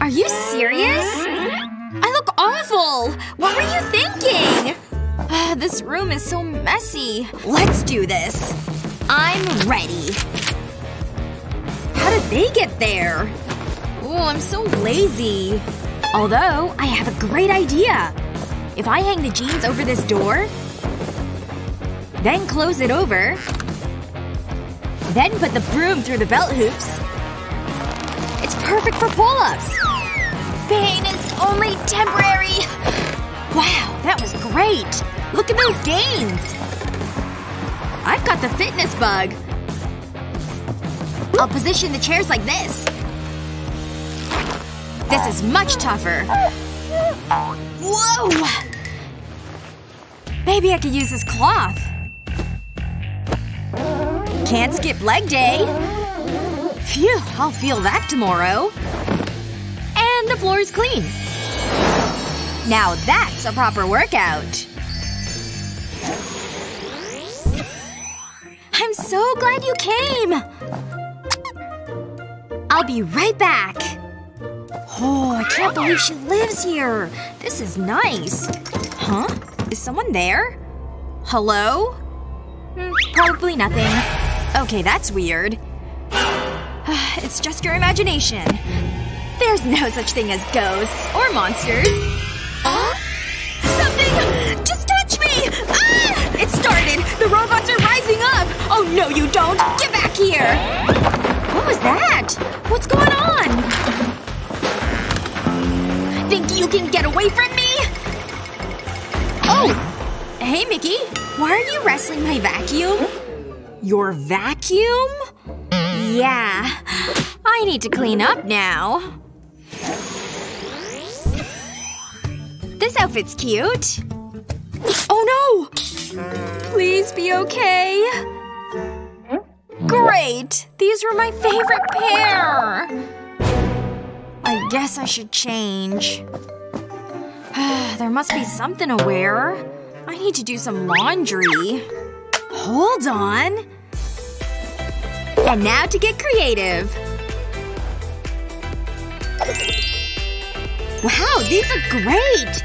Are you serious? I look awful! What were you thinking? This room is so messy. Let's do this. I'm ready. How did they get there? Ooh, I'm so lazy. Although, I have a great idea. If I hang the jeans over this door, then close it over. Then put the broom through the belt hoops. It's perfect for pull-ups! Pain is only temporary! Wow, that was great! Look at those gains! I've got the fitness bug. I'll position the chairs like this. This is much tougher. Whoa! Maybe I could use this cloth. Can't skip leg day. Phew, I'll feel that tomorrow. And the floor is clean. Now that's a proper workout. I'm so glad you came! I'll be right back. Oh, I can't believe she lives here. This is nice. Huh? Is someone there? Hello? Probably nothing. Okay, that's weird. It's just your imagination. There's no such thing as ghosts or monsters. Something! Just touch me! Ah! It started! The robots are rising up! Oh no, you don't! Get back here! What was that? What's going on? Think you can get away from me? Oh! Hey, Mickey. Why are you wrestling my vacuum? Your vacuum? Yeah. I need to clean up now. This outfit's cute. Oh no! Please be okay. Great! These were my favorite pair! I guess I should change. There must be something to wear. I need to do some laundry. Hold on. And now to get creative. Wow, these look great!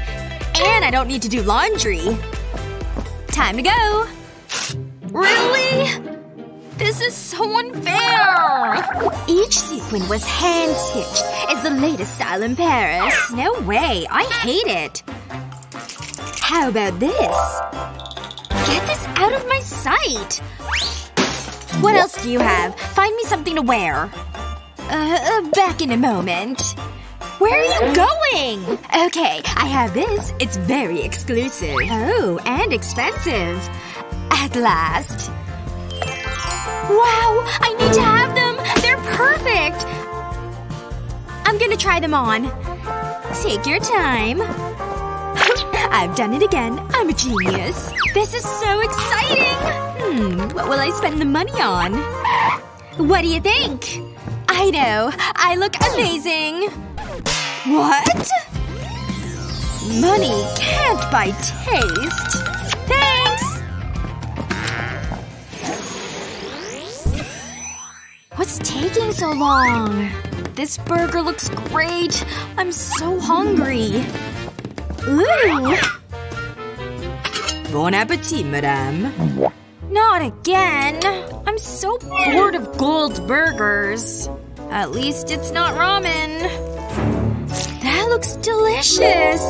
And I don't need to do laundry. Time to go. Really? This is so unfair! Each sequin was hand-stitched. It's the latest style in Paris. No way. I hate it. How about this? Get this out of my sight! What else do you have? Find me something to wear. Back in a moment. Where are you going? Okay, I have this. It's very exclusive. Oh, and expensive. At last. Wow! I need to have them! They're perfect! I'm gonna try them on. Take your time. I've done it again. I'm a genius. This is so exciting! What will I spend the money on? What do you think? I know. I look amazing. What? Money can't buy taste. Thanks! What's taking so long? This burger looks great. I'm so hungry. Ooh! Bon appétit, madame. Not again! I'm so bored of gold burgers. At least it's not ramen. That looks delicious!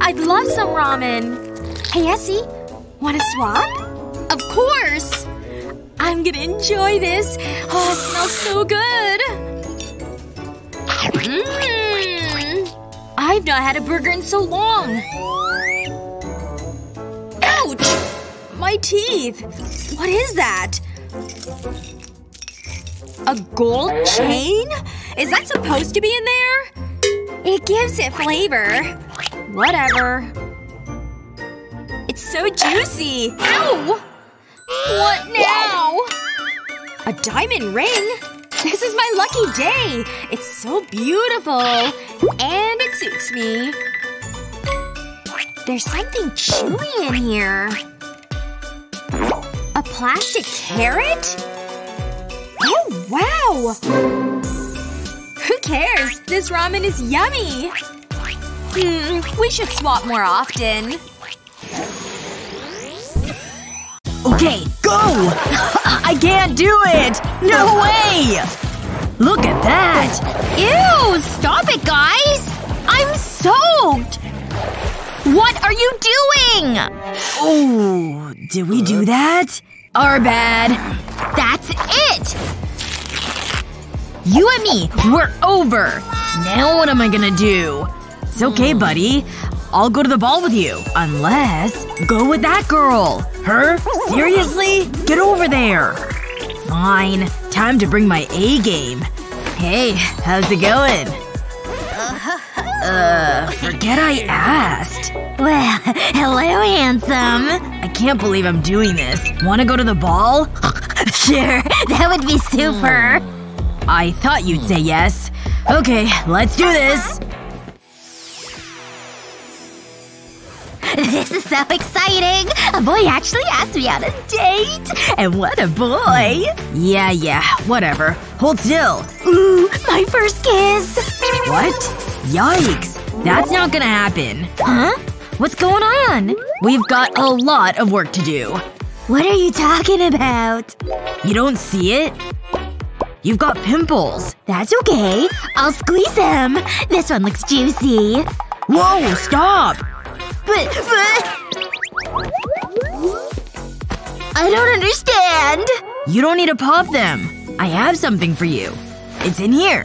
I'd love some ramen. Hey, Essie. Wanna swap? Of course! I'm gonna enjoy this. Oh, it smells so good! I've not had a burger in so long. Ouch! My teeth! What is that? A gold chain? Is that supposed to be in there? It gives it flavor. Whatever. It's so juicy! Ow! What now? A diamond ring? This is my lucky day! It's so beautiful! And it suits me. There's something chewy in here. A plastic carrot? Oh, wow! Who cares? This ramen is yummy! We should swap more often. Okay, go! I can't do it! No way! Look at that! Ew! Stop it, guys! I'm soaked! What are you doing? Oh, did we do that? Our bad. That's it! You and me, we're over! Now what am I gonna do? It's okay, buddy. I'll go to the ball with you. Unless… Go with that girl! Her? Seriously? Get over there! Fine. Time to bring my A-game. Hey, how's it going? Forget I asked. Well, hello, handsome. I can't believe I'm doing this. Wanna go to the ball? Sure. That would be super. I thought you'd say yes. Okay, let's do this. This is so exciting! A boy actually asked me on a date! And what a boy! Yeah, whatever. Hold still. Ooh, my first kiss! What? Yikes. That's not gonna happen. Huh? What's going on? We've got a lot of work to do. What are you talking about? You don't see it? You've got pimples. That's okay. I'll squeeze them. This one looks juicy. Whoa, stop! But… I don't understand. You don't need to pop them. I have something for you. It's in here.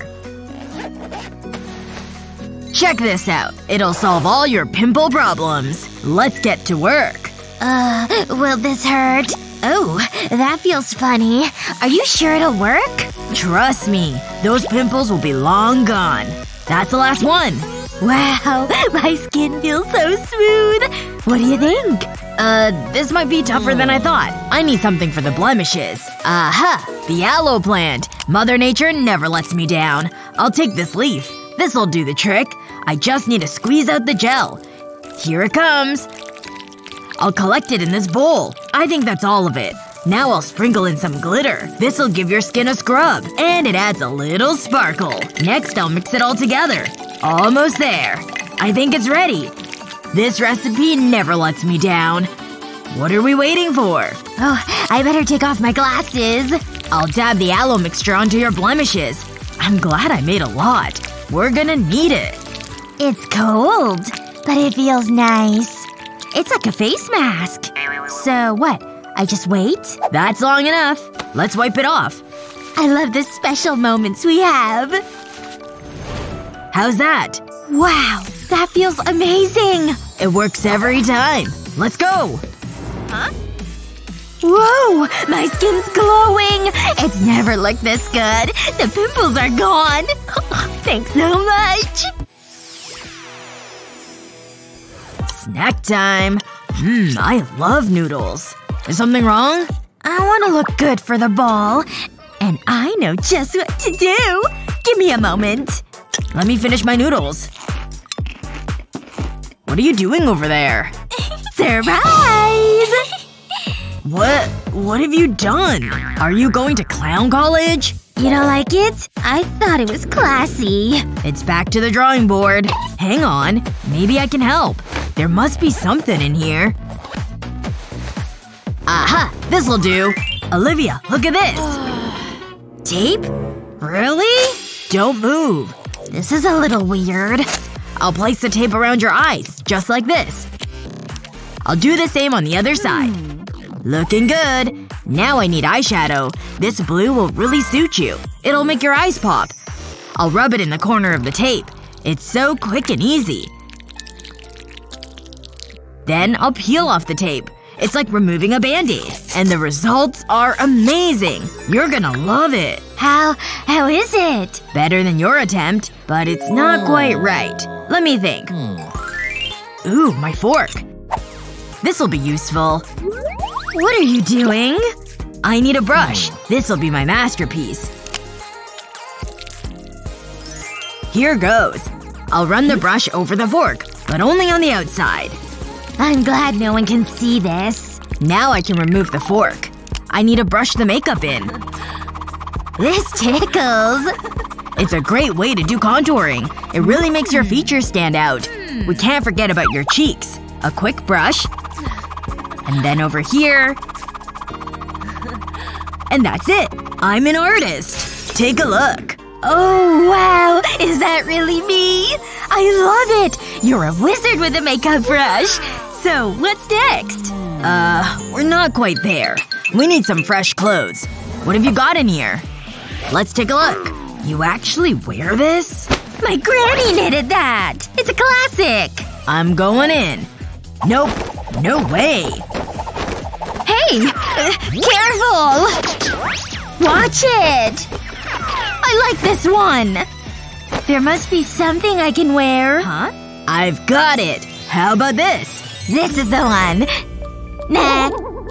Check this out. It'll solve all your pimple problems. Let's get to work. Will this hurt? Oh, that feels funny. Are you sure it'll work? Trust me. Those pimples will be long gone. That's the last one. Wow, my skin feels so smooth! What do you think? This might be tougher than I thought. I need something for the blemishes. Aha! The aloe plant. Mother Nature never lets me down. I'll take this leaf. This'll do the trick. I just need to squeeze out the gel. Here it comes. I'll collect it in this bowl. I think that's all of it. Now I'll sprinkle in some glitter. This'll give your skin a scrub. And it adds a little sparkle. Next I'll mix it all together. Almost there. I think it's ready. This recipe never lets me down. What are we waiting for? Oh, I better take off my glasses. I'll dab the aloe mixture onto your blemishes. I'm glad I made a lot. We're gonna need it. It's cold. But it feels nice. It's like a face mask. So what? I just wait? That's long enough. Let's wipe it off. I love the special moments we have. How's that? Wow! That feels amazing! It works every time. Let's go! Huh? Whoa! My skin's glowing! It's never looked this good. The pimples are gone. Thanks so much! snack time. I love noodles. Is something wrong? I want to look good for the ball. And I know just what to do! Give me a moment. Let me finish my noodles. What are you doing over there? Surprise! What have you done? Are you going to clown college? You don't like it? I thought it was classy. It's back to the drawing board. Hang on. Maybe I can help. There must be something in here. Aha! This'll do. Olivia, look at this. Tape? Really? Don't move. This is a little weird. I'll place the tape around your eyes, just like this. I'll do the same on the other side. Looking good. Now I need eyeshadow. This blue will really suit you. It'll make your eyes pop. I'll rub it in the corner of the tape. It's so quick and easy. Then I'll peel off the tape. It's like removing a Band-Aid. And the results are amazing! You're gonna love it! How is it? Better than your attempt, but it's not quite right. Let me think. Ooh, my fork. This'll be useful. What are you doing? I need a brush. This'll be my masterpiece. Here goes. I'll run the brush over the fork, but only on the outside. I'm glad no one can see this. Now I can remove the fork. I need to brush the makeup in. This tickles! It's a great way to do contouring. It really makes your features stand out. We can't forget about your cheeks. A quick brush. And then over here. And that's it! I'm an artist! Take a look! Oh wow! Is that really me? I love it! You're a wizard with a makeup brush! So, what's next? We're not quite there. We need some fresh clothes. What have you got in here? Let's take a look. You actually wear this? My granny knitted that! It's a classic! I'm going in. Nope. No way. Hey! Careful! Watch it! I like this one! There must be something I can wear. Huh? I've got it! How about this? This is the one. Nah.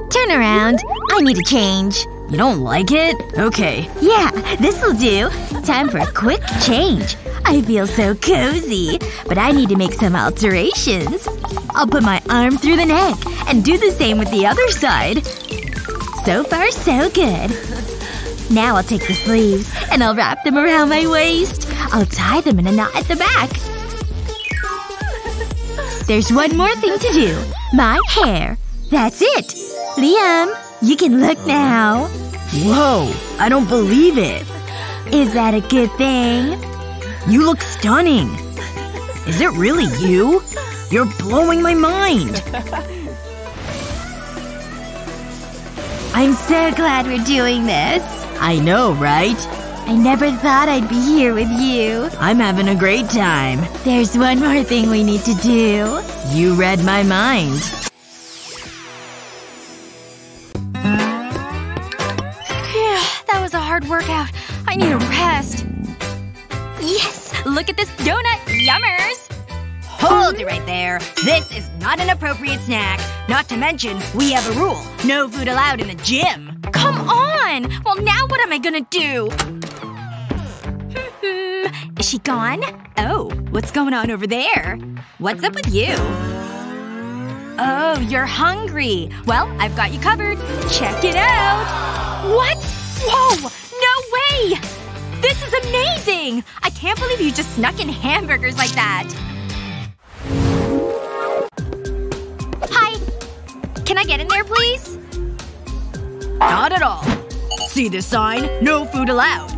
Turn around. I need to change. You don't like it? Okay. Yeah, this'll do. Time for a quick change. I feel so cozy. But I need to make some alterations. I'll put my arm through the neck and do the same with the other side. So far, so good. Now I'll take the sleeves and I'll wrap them around my waist. I'll tie them in a knot at the back. There's one more thing to do. My hair. That's it! Liam, you can look now. Whoa! I don't believe it! Is that a good thing? You look stunning! Is it really you? You're blowing my mind! I'm so glad we're doing this. I know, right? I never thought I'd be here with you. I'm having a great time. There's one more thing we need to do. You read my mind. That was a hard workout. I need a rest. Yes! Look at this donut! Yummers! Hold it right there. This is not an appropriate snack. Not to mention, we have a rule. No food allowed in the gym. Come on! Well, now what am I gonna do? Is she gone? Oh, what's going on over there? What's up with you? Oh, you're hungry. Well, I've got you covered. Check it out! What? Whoa! No way! This is amazing! I can't believe you just snuck in hamburgers like that. Hi. Can I get in there, please? Not at all. See this sign? No food allowed.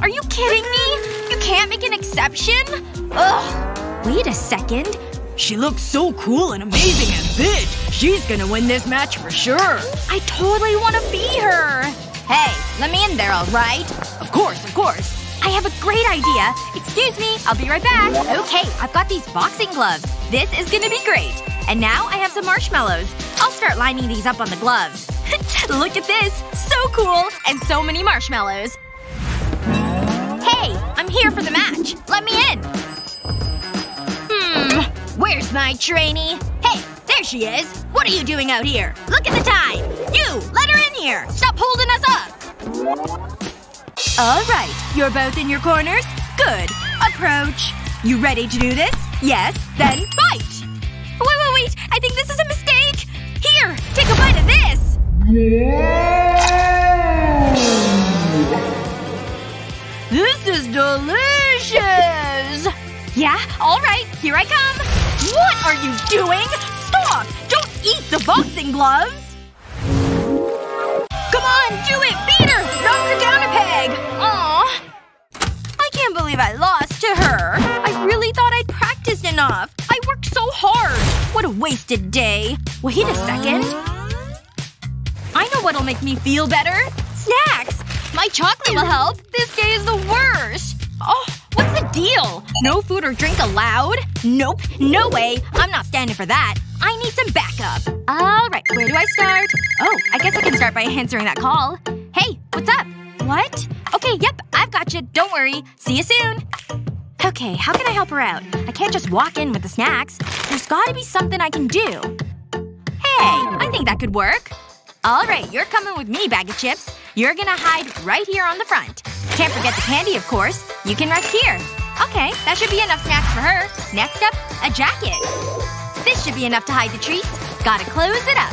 Are you kidding me? You can't make an exception? Ugh. Wait a second. She looks so cool and amazing and fit. She's gonna win this match for sure. I totally want to be her. Hey, let me in there, alright? Of course, of course. I have a great idea. Excuse me, I'll be right back. Okay, I've got these boxing gloves. This is gonna be great. And now I have some marshmallows. I'll start lining these up on the gloves. Look at this! So cool! And so many marshmallows. Hey! I'm here for the match. Let me in! Where's my trainee? she is! What are you doing out here? Look at the time! You! Let her in here! Stop holding us up! Alright. You're both in your corners? Good. Approach. You ready to do this? Yes. Then bite! Wait! I think this is a mistake! Here! Take a bite of this! This is delicious! Yeah? Alright. Here I come! What are you doing? Stop! Don't eat the boxing gloves! Come on! Do it! Beat her! Knock her down a peg! Aw. I can't believe I lost to her. I really thought I'd practiced enough. I worked so hard. What a wasted day. Wait a second. I know what'll make me feel better. Snacks! My chocolate will help. This day is the worst. Oh. What's the deal? No food or drink allowed? Nope. No way. I'm not standing for that. I need some backup. Alright, where do I start? Oh, I guess I can start by answering that call. Hey, what's up? What? Okay, yep, I've got you. Don't worry. See you soon. Okay, how can I help her out? I can't just walk in with the snacks. There's gotta be something I can do. Hey, I think that could work. Alright, you're coming with me, bag of chips. You're gonna hide right here on the front. Can't forget the candy, of course. You can rest here. Okay, that should be enough snacks for her. Next up, a jacket. This should be enough to hide the treats. Gotta close it up.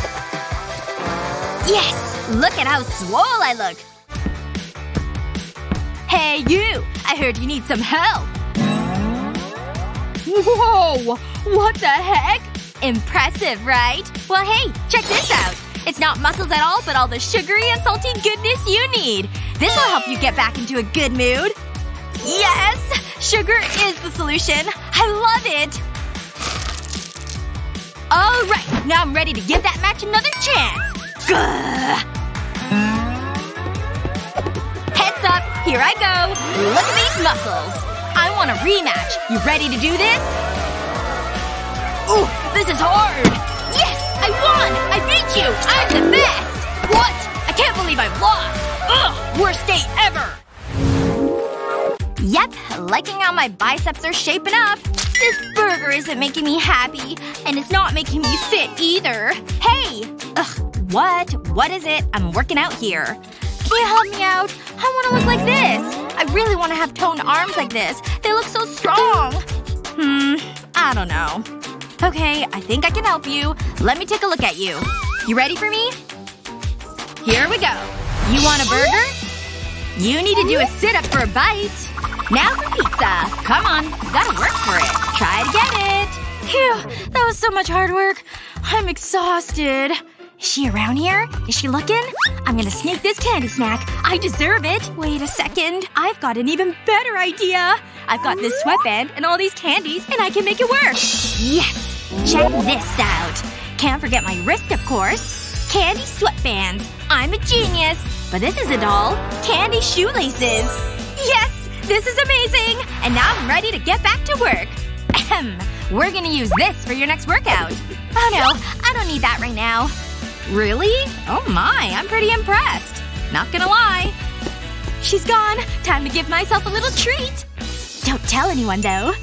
Yes! Look at how swole I look! Hey, you! I heard you need some help! Whoa! What the heck? Impressive, right? Well, hey, check this out! It's not muscles at all, but all the sugary and salty goodness you need! This will help you get back into a good mood. Yes! Sugar is the solution. I love it! Alright, now I'm ready to give that match another chance! Gah! Heads up, here I go! Look at these muscles! I want a rematch! You ready to do this? Ooh, this is hard! Yes! I won! I beat you! I'm the best! What? I can't believe I've lost! Ugh! Worst day ever! Yep, liking how my biceps are shaping up. This burger isn't making me happy. And it's not making me fit either. Hey! Ugh, what? What is it? I'm working out here. Can you help me out? I wanna look like this. I really wanna have toned arms like this. They look so strong. I don't know. Okay, I think I can help you. Let me take a look at you. You ready for me? Here we go. You want a burger? You need to do a sit-up for a bite. Now for pizza. Come on. You gotta work for it. Try to get it. Phew. That was so much hard work. I'm exhausted. Is she around here? Is she looking? I'm gonna sneak this candy snack. I deserve it. Wait a second. I've got an even better idea. I've got this sweatband and all these candies and I can make it work. Yes! Check this out. Can't forget my wrist, of course. Candy sweatbands. I'm a genius. But this isn't all. Candy shoelaces. Yes! This is amazing! And now I'm ready to get back to work. Ahem. We're gonna use this for your next workout. Oh no, I don't need that right now. Really? Oh my, I'm pretty impressed. Not gonna lie. She's gone. Time to give myself a little treat. Don't tell anyone, though.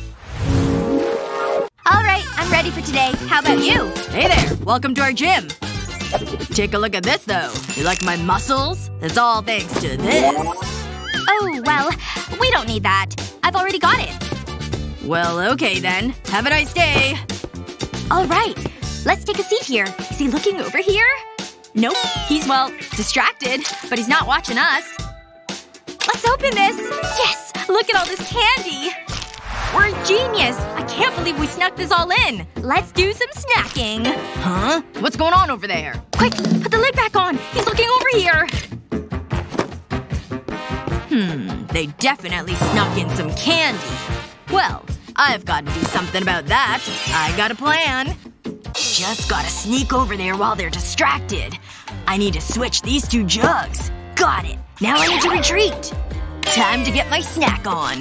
Alright, I'm ready for today. How about you? Hey there. Welcome to our gym. Take a look at this, though. You like my muscles? It's all thanks to this. Oh, well. We don't need that. I've already got it. Well, okay then. Have a nice day. Alright. Let's take a seat here. Is he looking over here? Nope. He's, well, distracted. But he's not watching us. Let's open this! Yes! Look at all this candy! We're a genius! I can't believe we snuck this all in! Let's do some snacking! Huh? What's going on over there? Quick! Put the lid back on! He's looking over here! They definitely snuck in some candy. Well, I've gotta do something about that. I got a plan. Just gotta sneak over there while they're distracted. I need to switch these two jugs. Got it. Now I need to retreat. Time to get my snack on.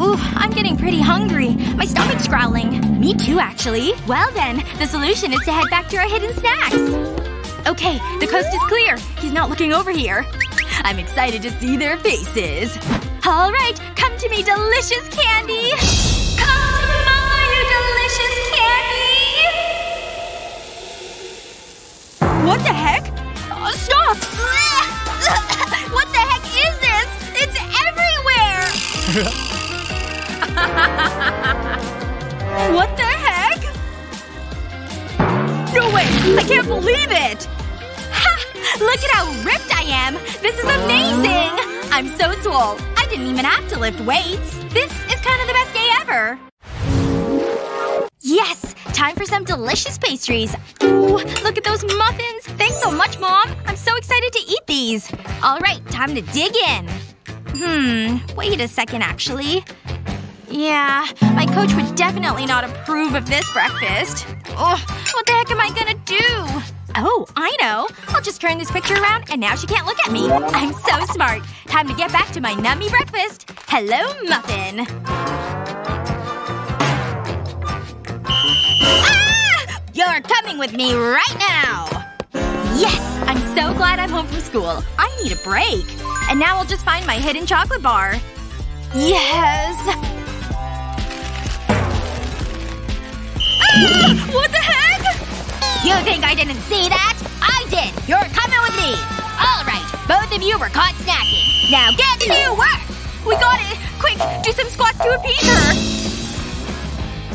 Ooh, I'm getting pretty hungry. My stomach's growling. Me too, actually. Well then, the solution is to head back to our hidden snacks. Okay, the coast is clear. He's not looking over here. I'm excited to see their faces. All right, come to me, delicious candy! Come to my delicious candy! What the heck? Stop! What the heck is this? It's everywhere! What the heck? No way! I can't believe it! Ha! Look at how ripped I am! This is amazing! I'm so swole. I didn't even have to lift weights. This is kind of the best day ever. Yes! Time for some delicious pastries. Ooh, look at those muffins! Thanks so much, Mom! I'm so excited to eat these! Alright, time to dig in. Wait a second, actually. Yeah, my coach would definitely not approve of this breakfast. Ugh, what the heck am I gonna do? Oh, I know! I'll just turn this picture around and now she can't look at me. I'm so smart. Time to get back to my nummy breakfast. Hello, muffin. Ah! You're coming with me right now! Yes! I'm so glad I'm home from school. I need a break. And now I'll just find my hidden chocolate bar. Yes! Ah! What the heck? You think I didn't see that? I did! You're coming with me! Alright, both of you were caught snacking. Now get to work! We got it! Quick, do some squats to appease her!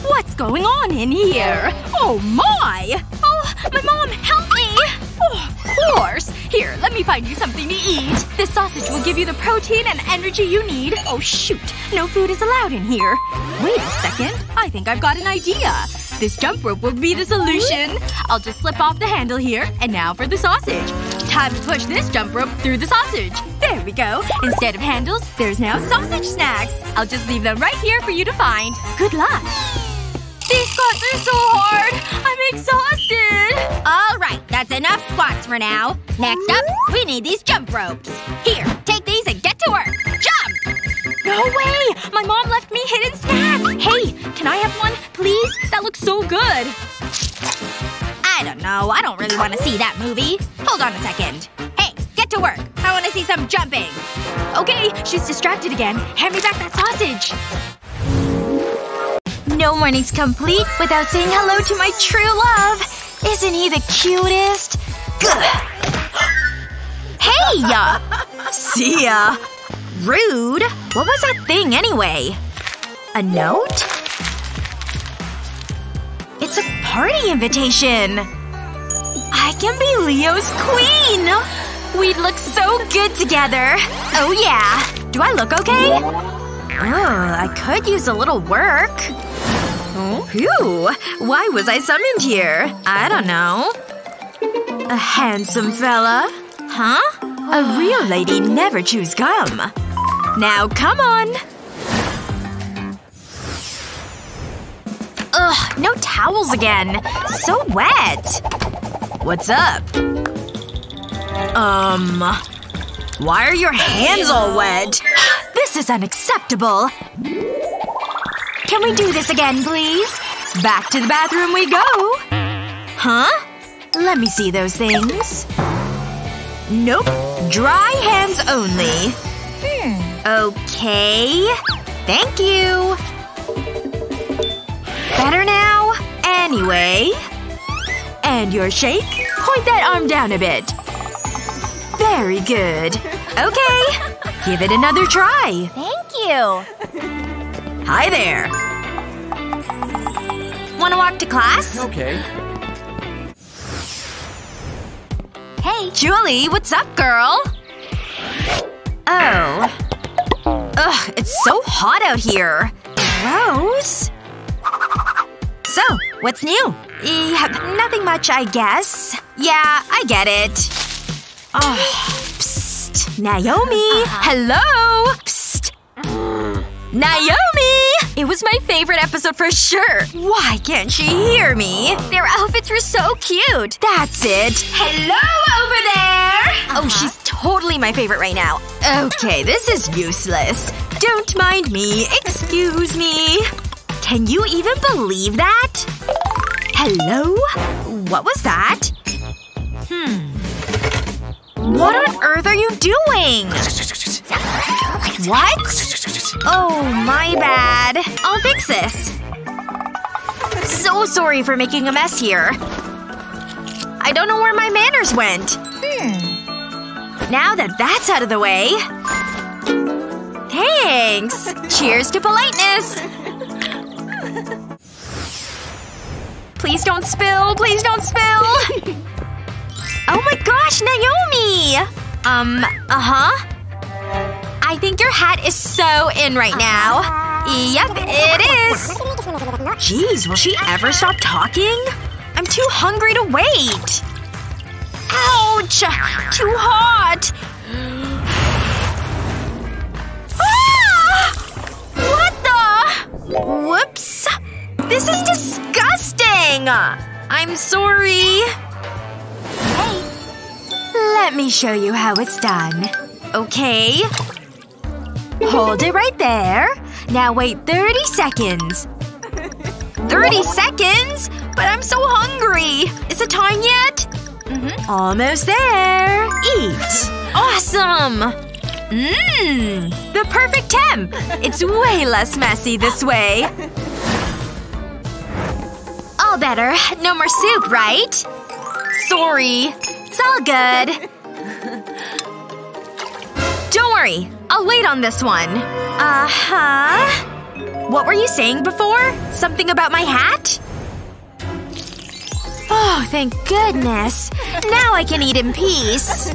What's going on in here? Oh my! Oh, my mom, help me! Oh, of course! Here, let me find you something to eat. This sausage will give you the protein and energy you need. Oh shoot, no food is allowed in here. Wait a second, I think I've got an idea. This jump rope will be the solution. I'll just slip off the handle here, and now for the sausage. Time to push this jump rope through the sausage. There we go. Instead of handles, there's now sausage snacks. I'll just leave them right here for you to find. Good luck. These squats are so hard! I'm exhausted! Alright, that's enough squats for now. Next up, we need these jump ropes. Here, take these and get to work. Jump! No way! My mom left me hidden snacks! Hey, can I have one, please? That looks so good. I don't know. I don't really want to see that movie. Hold on a second. Hey, get to work. I want to see some jumping. Okay, she's distracted again. Hand me back that sausage. No morning's complete without saying hello to my true love! Isn't he the cutest? Gah. Hey ya! See ya! Rude! What was that thing anyway? A note? It's a party invitation! I can be Leo's queen! We'd look so good together! Oh yeah! Do I look okay? Oh, I could use a little work. Phew! Why was I summoned here? I don't know. A handsome fella? Huh? A real lady never chews gum. Now come on! Ugh, no towels again. So wet. What's up? Why are your hands all wet? This is unacceptable. Can we do this again, please? Back to the bathroom we go! Huh? Let me see those things. Nope. Dry hands only. Okay. Thank you. Better now? Anyway. And your shake? Point that arm down a bit. Very good. Okay. Give it another try. Thank you. Hi there! Wanna walk to class? Okay. Hey. Julie, what's up, girl? Oh. Ugh, it's so hot out here. Gross. So, what's new? Nothing much, I guess. Yeah, I get it. Oh. Psst. Naomi! Hello! Psst. Naomi! It was my favorite episode for sure! Why can't she hear me? Their outfits were so cute! That's it! Hello over there! Oh, she's totally my favorite right now. Okay, this is useless. Don't mind me. Excuse me. Can you even believe that? Hello? What was that? What on earth are you doing? What? Oh, my bad. I'll fix this. So sorry for making a mess here. I I don't know where my manners went. Now that that's out of the way… Thanks! Cheers to politeness! Please don't spill! Please don't spill! Oh my gosh, Naomi! I think your hat is so in right now. Yep, it is! Jeez, will she ever stop talking? I'm too hungry to wait! Ouch! Too hot! Ah! What the… Whoops! This is disgusting! I'm sorry. Hey. Let me show you how it's done. Okay. Hold it right there. Now wait 30 seconds. 30 seconds? But I'm so hungry! Is it time yet? Almost there! Eat! Awesome! Mmm! The perfect temp! It's way less messy this way. All better. No more soup, right? Sorry. It's all good. Don't worry. I'll wait on this one. What were you saying before? Something about my hat? Oh, thank goodness. Now I can eat in peace.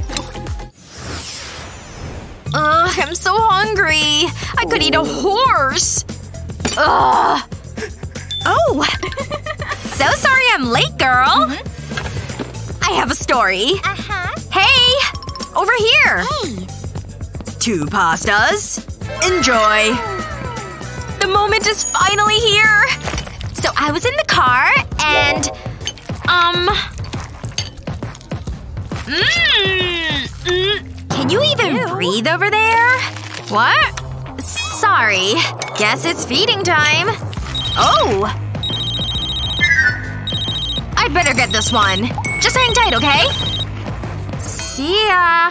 Ugh, I'm so hungry. I could eat a horse. Ugh. Oh. So sorry I'm late, girl. I have a story. Hey! Over here! Hey! 2 pastas. Enjoy. The moment is finally here! So I was in the car and… Can you even breathe over there? What? Sorry. Guess it's feeding time. Oh! I'd better get this one. Just hang tight, okay? See ya.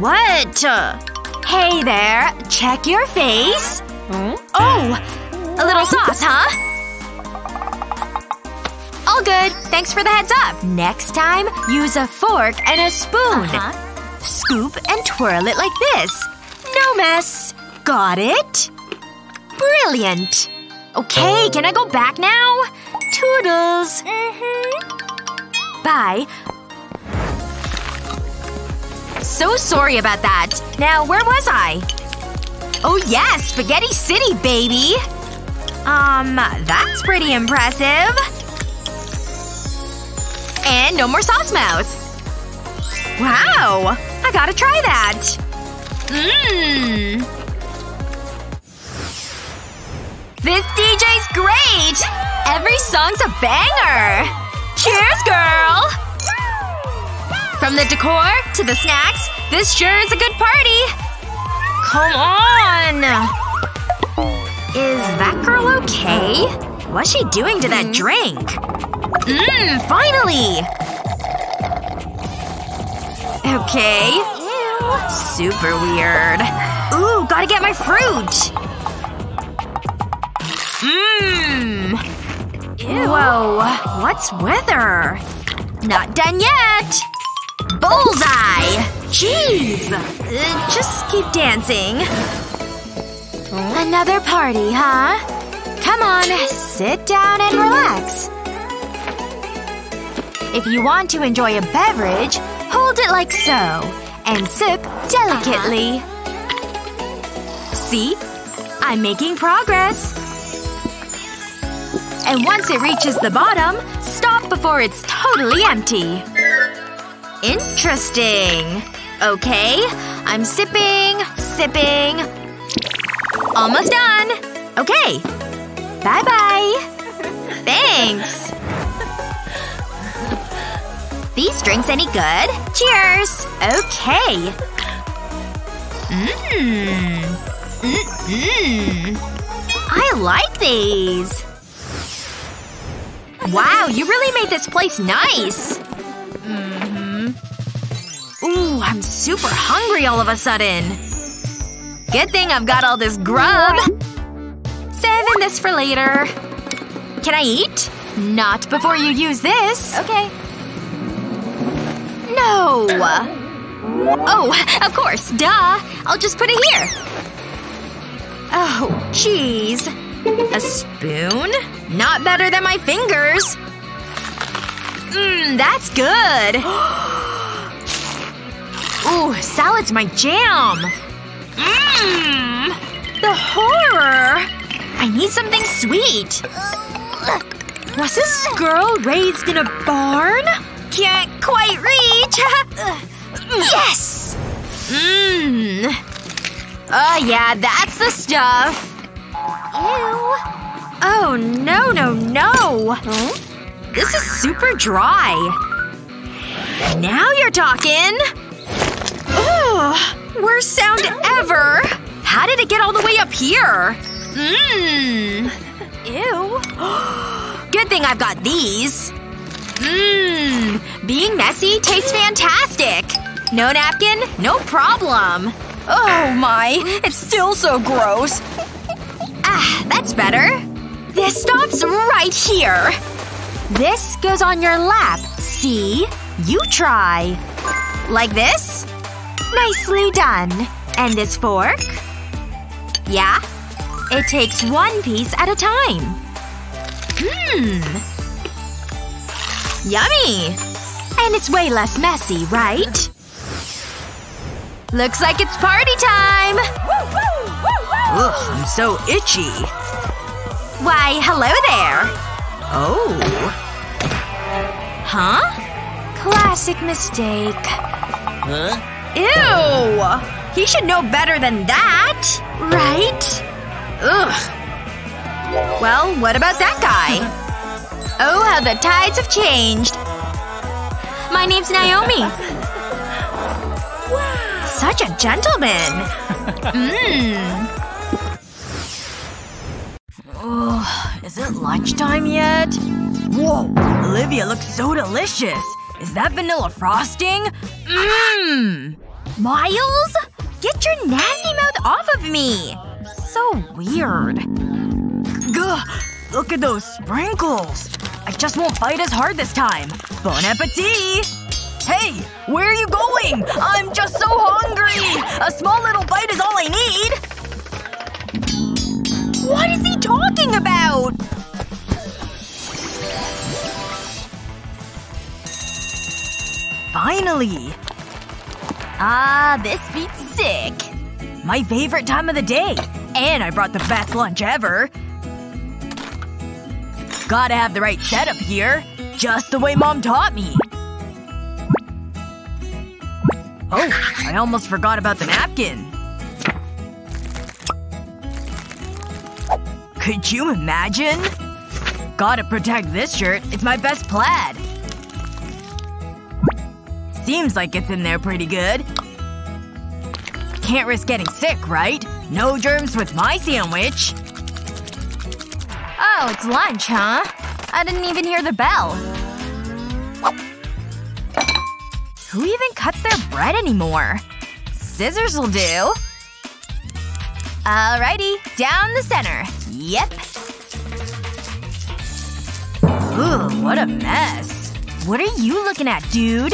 What? Hey there. Check your face. Oh! A little sauce, huh? All good. Thanks for the heads up. Next time, use a fork and a spoon. Scoop and twirl it like this. No mess. Got it? Brilliant. Okay, can I go back now? Toodles. Bye. So sorry about that. Now, where was I? Oh yes! Spaghetti City, baby! That's pretty impressive. And no more sauce mouth. Wow! I gotta try that. This DJ's great! Every song's a banger! Cheers, girl! From the decor to the snacks, this sure is a good party! Come on! Is that girl okay? What's she doing to that drink? Finally! Okay. Super weird. Ooh, gotta get my fruit! Whoa. What's with her? Not done yet! Bullseye! Jeez! Just keep dancing. Another party, huh? Come on, sit down and relax. If you want to enjoy a beverage, hold it like so. And sip delicately. See? I'm making progress. And once it reaches the bottom, stop before it's totally empty. Interesting. Okay. I'm sipping, sipping. Almost done. Okay. Bye-bye. Thanks. These drinks any good? Cheers. Okay. I like these. Wow, you really made this place nice! Ooh, I'm super hungry all of a sudden. Good thing I've got all this grub. Saving this for later. Can I eat? Not before you use this. Okay. No! Oh, of course. Duh. I'll just put it here. Oh, jeez. A spoon? Not better than my fingers. Mmm, that's good. Ooh, salad's my jam. Mmm! The horror! I need something sweet. Was this girl raised in a barn? Can't quite reach. Yes! Mmm. Oh yeah, that's the stuff. Ew. Oh no, no, no. This is super dry. Now you're talking! Ugh. Worst sound ever! How did it get all the way up here? Mmm. Ew. Good thing I've got these. Mmm. Being messy tastes fantastic. No napkin? No problem. Oh my. It's still so gross. Ah, that's better. This stops right here. This goes on your lap. See? You try. Like this? Nicely done. And this fork? Yeah? It takes one piece at a time. Hmm. Yummy! And it's way less messy, right? Looks like it's party time! Ugh, I'm so itchy. Why, hello there. Oh. Huh? Classic mistake. Huh? Ew! He should know better than that, right? Ugh. Well, what about that guy? Oh, how the tides have changed. My name's Naomi. Such a gentleman. Mmm. Is it lunchtime yet? Whoa, Olivia looks so delicious. Is that vanilla frosting? Mmm. Miles? Get your nasty mouth off of me! So weird. Gah! Look at those sprinkles! I just won't bite as hard this time. Bon appetit! Hey! Where are you going? I'm just so hungry! A small little bite is all I need! What is he talking about? Finally! Ah, this beats sick. My favorite time of the day. And I brought the best lunch ever. Gotta have the right setup here. Just the way Mom taught me. Oh, I almost forgot about the napkin. Could you imagine? Gotta protect this shirt. It's my best plaid. Seems like it's in there pretty good. Can't risk getting sick, right? No germs with my sandwich. Oh, it's lunch, huh? I didn't even hear the bell. Who even cuts their bread anymore? Scissors will do. Alrighty. Down the center. Yep. Ooh, what a mess. What are you looking at, dude?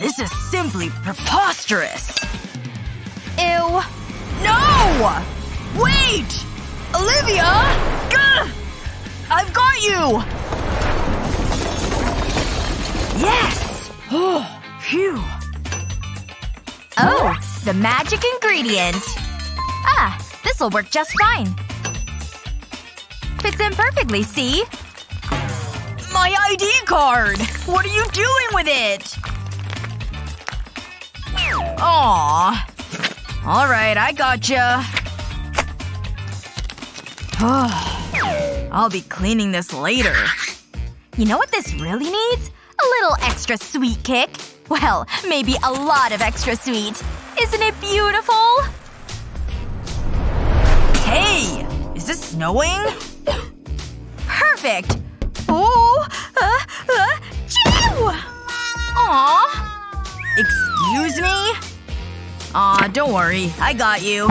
This is simply preposterous. Ew. No! Wait! Olivia! Gah! I've got you! Yes! Oh, phew. Oh, the magic ingredient. Ah, this'll work just fine. Fits in perfectly, see? My ID card! What are you doing with it? Aw. Alright, I gotcha. I'll be cleaning this later. You know what this really needs? A little extra sweet kick. Well, maybe a lot of extra sweet. Isn't it beautiful? Hey! Is this snowing? Perfect! Oh! Chew! Aw. Excuse me? Aw, don't worry. I got you.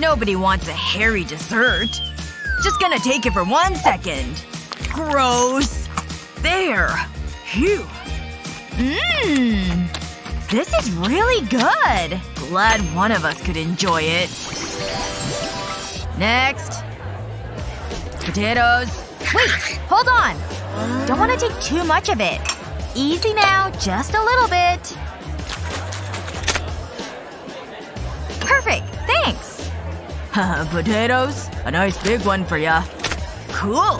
Nobody wants a hairy dessert. Just gonna take it for 1 second. Gross. There. Phew. Mmm. This is really good. Glad one of us could enjoy it. Next. Potatoes. Wait! Hold on! Don't want to take too much of it. Easy now, just a little bit. Perfect. Thanks. Haha, potatoes. A nice big one for ya. Cool.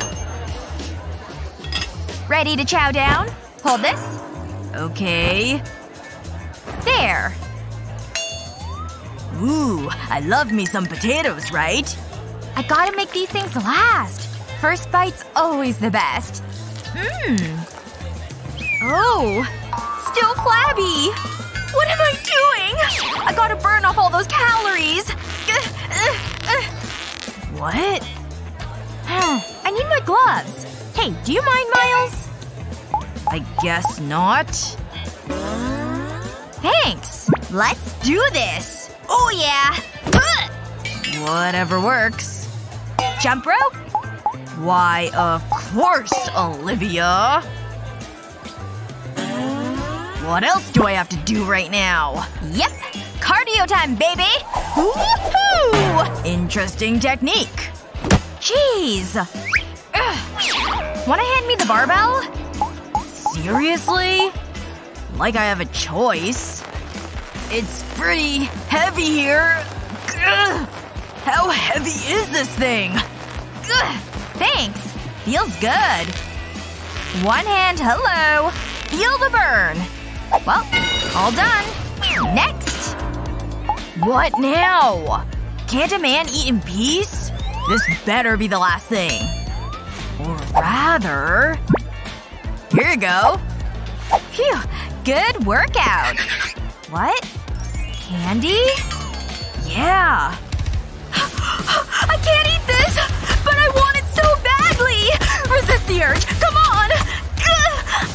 Ready to chow down? Hold this. Okay. There. Ooh, I love me some potatoes, right? I gotta make these things last. First bite's always the best. Mmm. Oh. Still flabby. What am I doing? I gotta burn off all those calories. What? I need my gloves. Hey, do you mind, Miles? I guess not. Thanks. Let's do this. Oh yeah! Whatever works. Jump rope? Why, of course, Olivia. What else do I have to do right now? Yep. Cardio time, baby! Woohoo! Interesting technique. Jeez. Ugh. Wanna hand me the barbell? Seriously? Like I have a choice. It's pretty heavy here. Ugh. How heavy is this thing? Ugh. Thanks. Feels good. One hand, hello. Feel the burn. Well, all done. Next! What now? Can't a man eat in peace? This better be the last thing. Or rather… Here you go. Phew. Good workout. What? Candy? Yeah. I can't eat this! But I want it so badly! Resist the urge. Come on!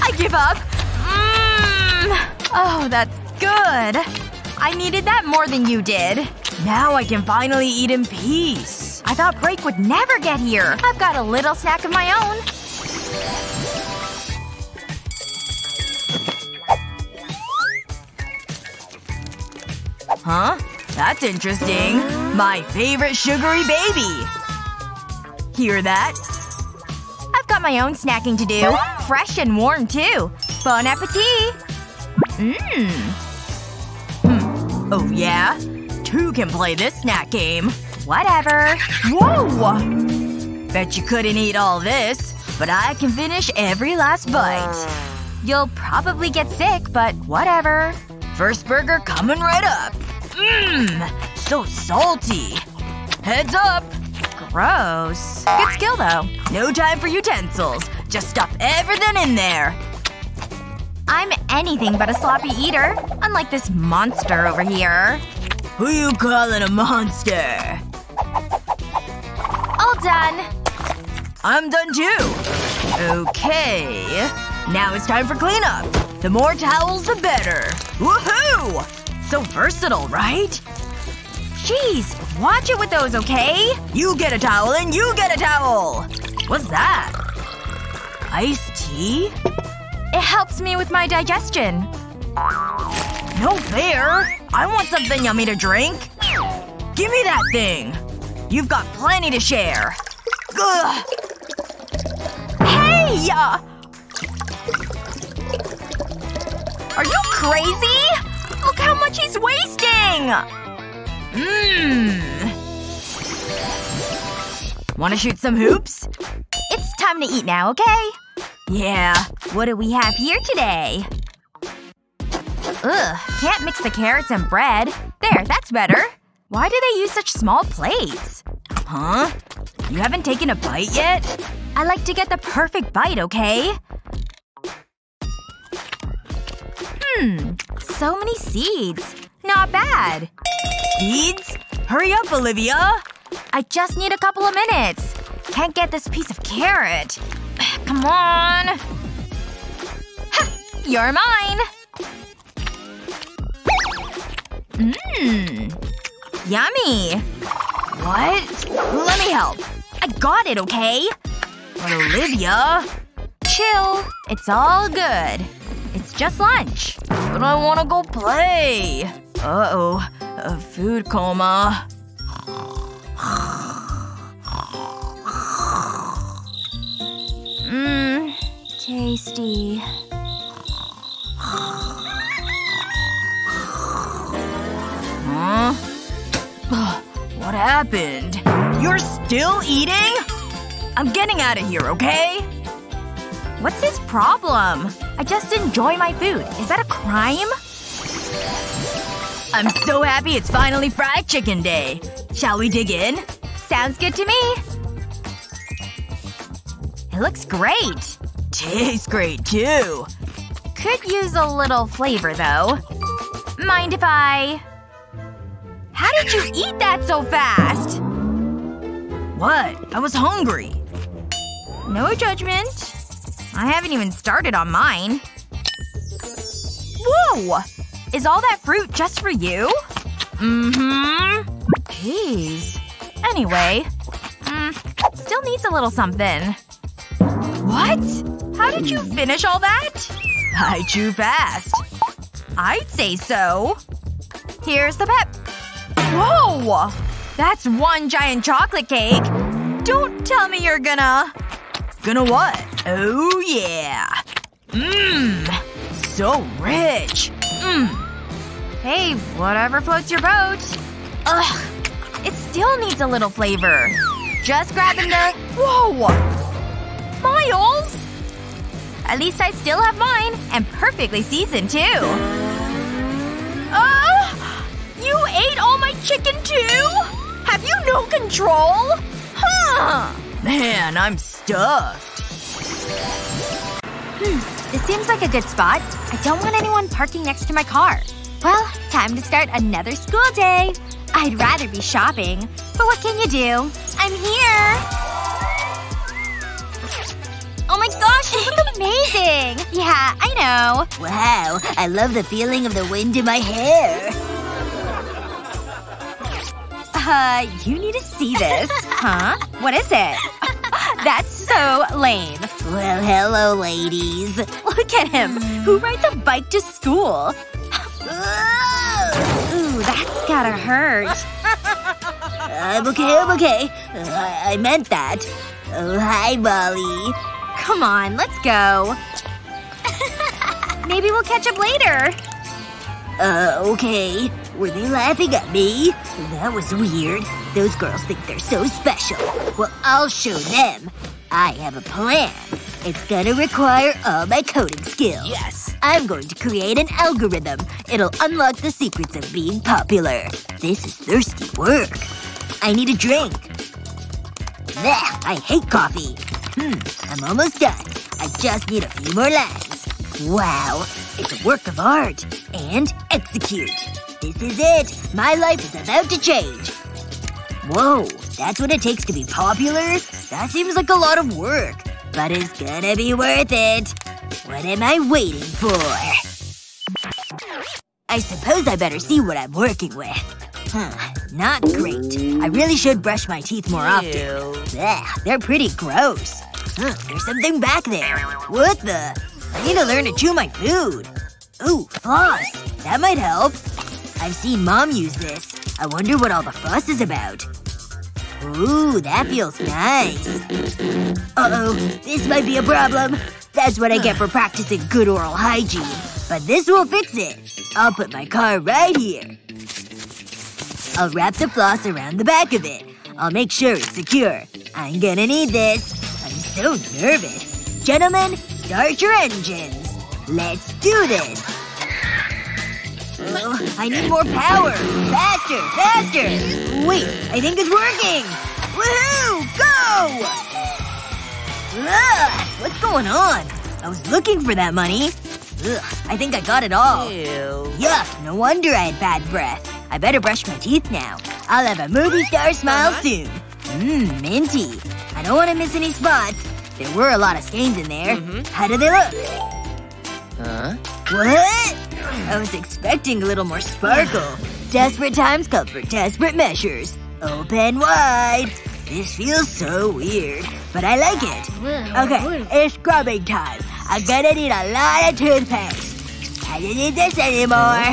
I give up. Oh, that's good. I needed that more than you did. Now I can finally eat in peace. I thought break would never get here. I've got a little snack of my own. Huh? That's interesting. My favorite sugary baby. Hear that? I've got my own snacking to do. Fresh and warm, too. Bon appetit! Mmm. Hmm. Oh yeah? Two can play this snack game. Whatever. Whoa! Bet you couldn't eat all this. But I can finish every last bite. You'll probably get sick, but whatever. First burger coming right up. Mmm! So salty! Heads up! Gross. Good skill, though. No time for utensils. Just stuff everything in there. I'm anything but a sloppy eater. Unlike this monster over here. Who you calling a monster? All done. I'm done too. Okay. Now it's time for cleanup. The more towels, the better. Woohoo! So versatile, right? Jeez, watch it with those, okay? You get a towel and you get a towel! What's that? Iced tea? It helps me with my digestion. No fair! I want something yummy to drink! Give me that thing! You've got plenty to share. Ugh. Hey! Are you crazy? Look how much he's wasting! Mmm. Wanna shoot some hoops? It's time to eat now, okay? Yeah. What do we have here today? Ugh. Can't mix the carrots and bread. There, that's better. Why do they use such small plates? Huh? You haven't taken a bite yet? I like to get the perfect bite, okay? Hmm. So many seeds. Not bad. Seeds? Hurry up, Olivia! I just need a couple of minutes. Can't get this piece of carrot. Come on. Ha! You're mine! Mmm. Yummy. What? Let me help. I got it, okay? Olivia… Chill. It's all good. It's just lunch. But I wanna go play. Uh-oh. A food coma. Mmm. Tasty. Huh? What happened? You're still eating? I'm getting out of here, okay? What's his problem? I just enjoy my food. Is that a crime? I'm so happy it's finally fried chicken day. Shall we dig in? Sounds good to me. It looks great. Tastes great, too. Could use a little flavor, though. Mind if I… How did you eat that so fast? What? I was hungry. No judgment. I haven't even started on mine. Whoa! Is all that fruit just for you? Mm-hmm. Jeez. Anyway. Still needs a little something. What? How did you finish all that? I chew fast. I'd say so. Here's the pep. Whoa! That's one giant chocolate cake. Don't tell me you're gonna… Gonna what? Oh yeah. Mmm. So rich. Mmm. Hey, whatever floats your boat. Ugh. It still needs a little flavor. Just grabbing the… Whoa! Miles! At least I still have mine. And perfectly seasoned, too. Oh! You ate all my chicken, too? Have you no control? Huh! Man, I'm stuffed. This seems like a good spot. I don't want anyone parking next to my car. Well, time to start another school day. I'd rather be shopping. But what can you do? I'm here! Oh my gosh, you look amazing! Yeah, I know. Wow, I love the feeling of the wind in my hair. You need to see this. Huh? What is it? That's so lame. Well, hello, ladies. Look at him. Who rides a bike to school? Ooh, that's gotta hurt. I'm okay, I'm okay. I meant that. Oh, hi, Molly. Come on, let's go. Maybe we'll catch up later. Okay. Were they laughing at me? That was weird. Those girls think they're so special. Well, I'll show them. I have a plan. It's gonna require all my coding skills. Yes. I'm going to create an algorithm. It'll unlock the secrets of being popular. This is thirsty work. I need a drink. Blech, I hate coffee. I'm almost done. I just need a few more lines. Wow. It's a work of art. And execute. This is it. My life is about to change. Whoa. That's what it takes to be popular? That seems like a lot of work. But it's gonna be worth it. What am I waiting for? I suppose I better see what I'm working with. Huh. Not great. I really should brush my teeth more often. Blech, they're pretty gross. Huh, there's something back there. What the? I need to learn to chew my food. Ooh, floss. That might help. I've seen Mom use this. I wonder what all the fuss is about. Ooh, that feels nice. Uh-oh. This might be a problem. That's what I get for practicing good oral hygiene. But this will fix it. I'll put my car right here. I'll wrap the floss around the back of it. I'll make sure it's secure. I'm gonna need this. I'm so nervous. Gentlemen, start your engines. Let's do this. Oh, I need more power. Faster, faster. Wait, I think it's working. Woohoo! Go! Ugh, what's going on? I was looking for that money. Ugh, I think I got it all. Ew. Yuck, no wonder I had bad breath. I better brush my teeth now. I'll have a movie star smile soon. Mmm, minty. I don't want to miss any spots. There were a lot of stains in there. How do they look? Huh? What? I was expecting a little more sparkle. Desperate times call for desperate measures. Open wide. This feels so weird, but I like it. Okay, it's scrubbing time. I'm gonna need a lot of toothpaste. I don't need this anymore.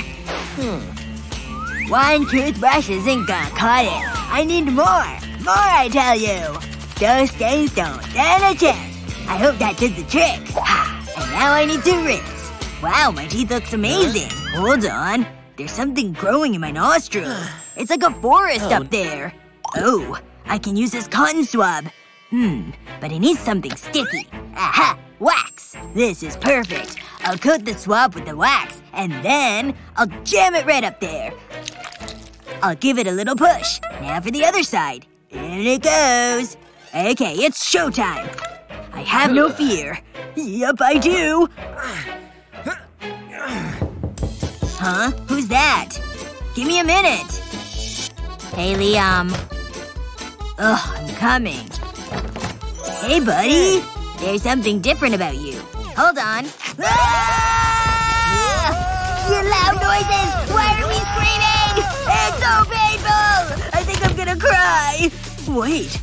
One toothbrush isn't gonna cut it. I need more. More, I tell you. Those things don't stand a chance. I hope that did the trick. And now I need to rinse. Wow, my teeth looks amazing. Hold on. There's something growing in my nostrils. It's like a forest up there. Oh, I can use this cotton swab. But I need something sticky. Aha! Wax! This is perfect. I'll coat the swab with the wax, and then I'll jam it right up there. I'll give it a little push. Now for the other side. In it goes. Okay, it's showtime. I have no fear. Yep, I do. Huh? Who's that? Give me a minute! Haley, Ugh, I'm coming. Hey, buddy! There's something different about you. Hold on. Ah! You loud noises! Why are we screaming? It's so painful! I think I'm gonna cry! Wait.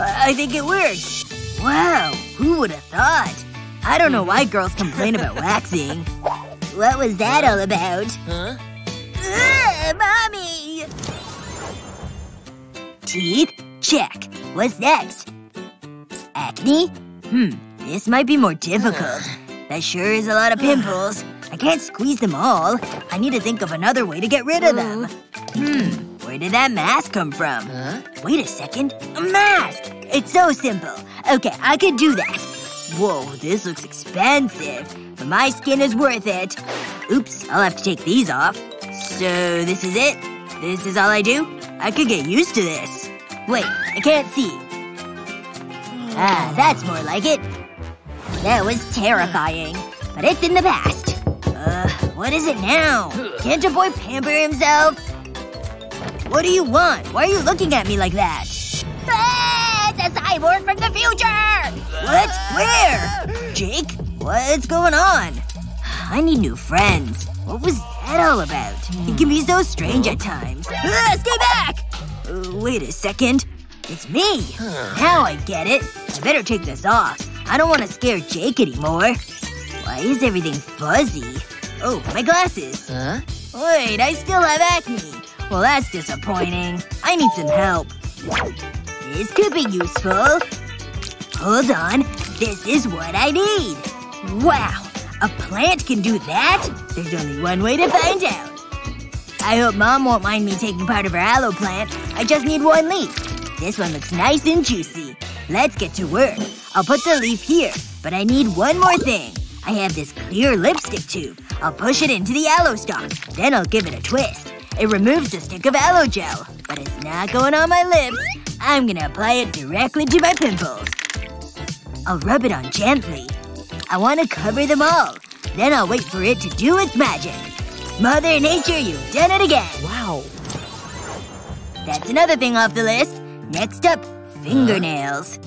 I think it worked. Wow, who would've thought? I don't know why girls complain about waxing. What was that all about? Huh? Ugh, mommy! Teeth? Check. What's next? Acne? This might be more difficult. That sure is a lot of pimples. I can't squeeze them all. I need to think of another way to get rid of them. Where did that mask come from? Wait a second. A mask! It's so simple. Okay, I could do that. Whoa, this looks expensive. But my skin is worth it. Oops, I'll have to take these off. So this is it? This is all I do? I could get used to this. Wait, I can't see. Ah, that's more like it. That was terrifying. But it's in the past. What is it now? Can't your boy pamper himself? What do you want? Why are you looking at me like that? Ah, it's a cyborg from the future! What? Where? Jake? What's going on? I need new friends. What was that all about? It can be so strange at times. Stay back! Wait a second. It's me! Now I get it. I better take this off. I don't want to scare Jake anymore. Why is everything fuzzy? Oh, my glasses. Wait, I still have acne. Well, that's disappointing. I need some help. This could be useful. Hold on. This is what I need. Wow! A plant can do that? There's only one way to find out. I hope Mom won't mind me taking part of her aloe plant. I just need one leaf. This one looks nice and juicy. Let's get to work. I'll put the leaf here. But I need one more thing. I have this clear lipstick tube. I'll push it into the aloe stalk. Then I'll give it a twist. It removes the stick of aloe gel. But it's not going on my lips. I'm gonna apply it directly to my pimples. I'll rub it on gently. I want to cover them all. Then I'll wait for it to do its magic. Mother Nature, you've done it again! Wow. That's another thing off the list. Next up, fingernails.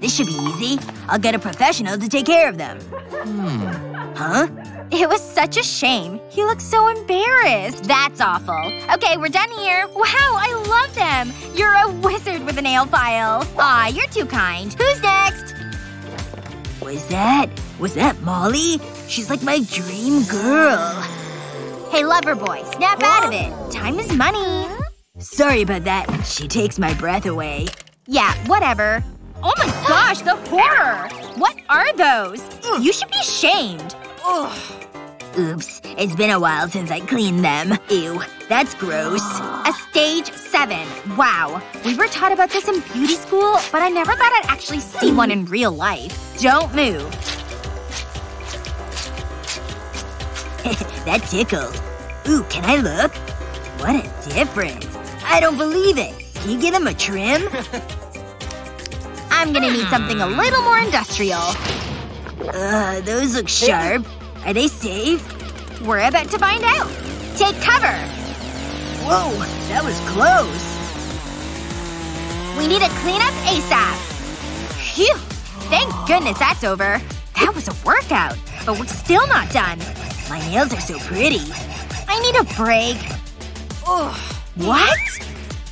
This should be easy. I'll get a professional to take care of them. Huh? It was such a shame. He looks so embarrassed. That's awful. Okay, we're done here. Wow, I love them! You're a wizard with a nail file. Aw, you're too kind. Who's next? Was that Molly? She's like my dream girl. Hey, lover boy, snap out of it. Time is money. Sorry about that. She takes my breath away. Yeah, whatever. Oh my gosh, the horror! What are those? You should be ashamed. Oops. It's been a while since I cleaned them. Ew. That's gross. A stage 7. Wow. We were taught about this in beauty school, but I never thought I'd actually see one in real life. Don't move. That tickles. Ooh, can I look? What a difference. I don't believe it. Can you give them a trim? I'm gonna need something a little more industrial. Those look sharp. Are they safe? We're about to find out. Take cover! Whoa, that was close. We need a cleanup ASAP. Phew. Thank goodness that's over. That was a workout. But we're still not done. My nails are so pretty. I need a break. What?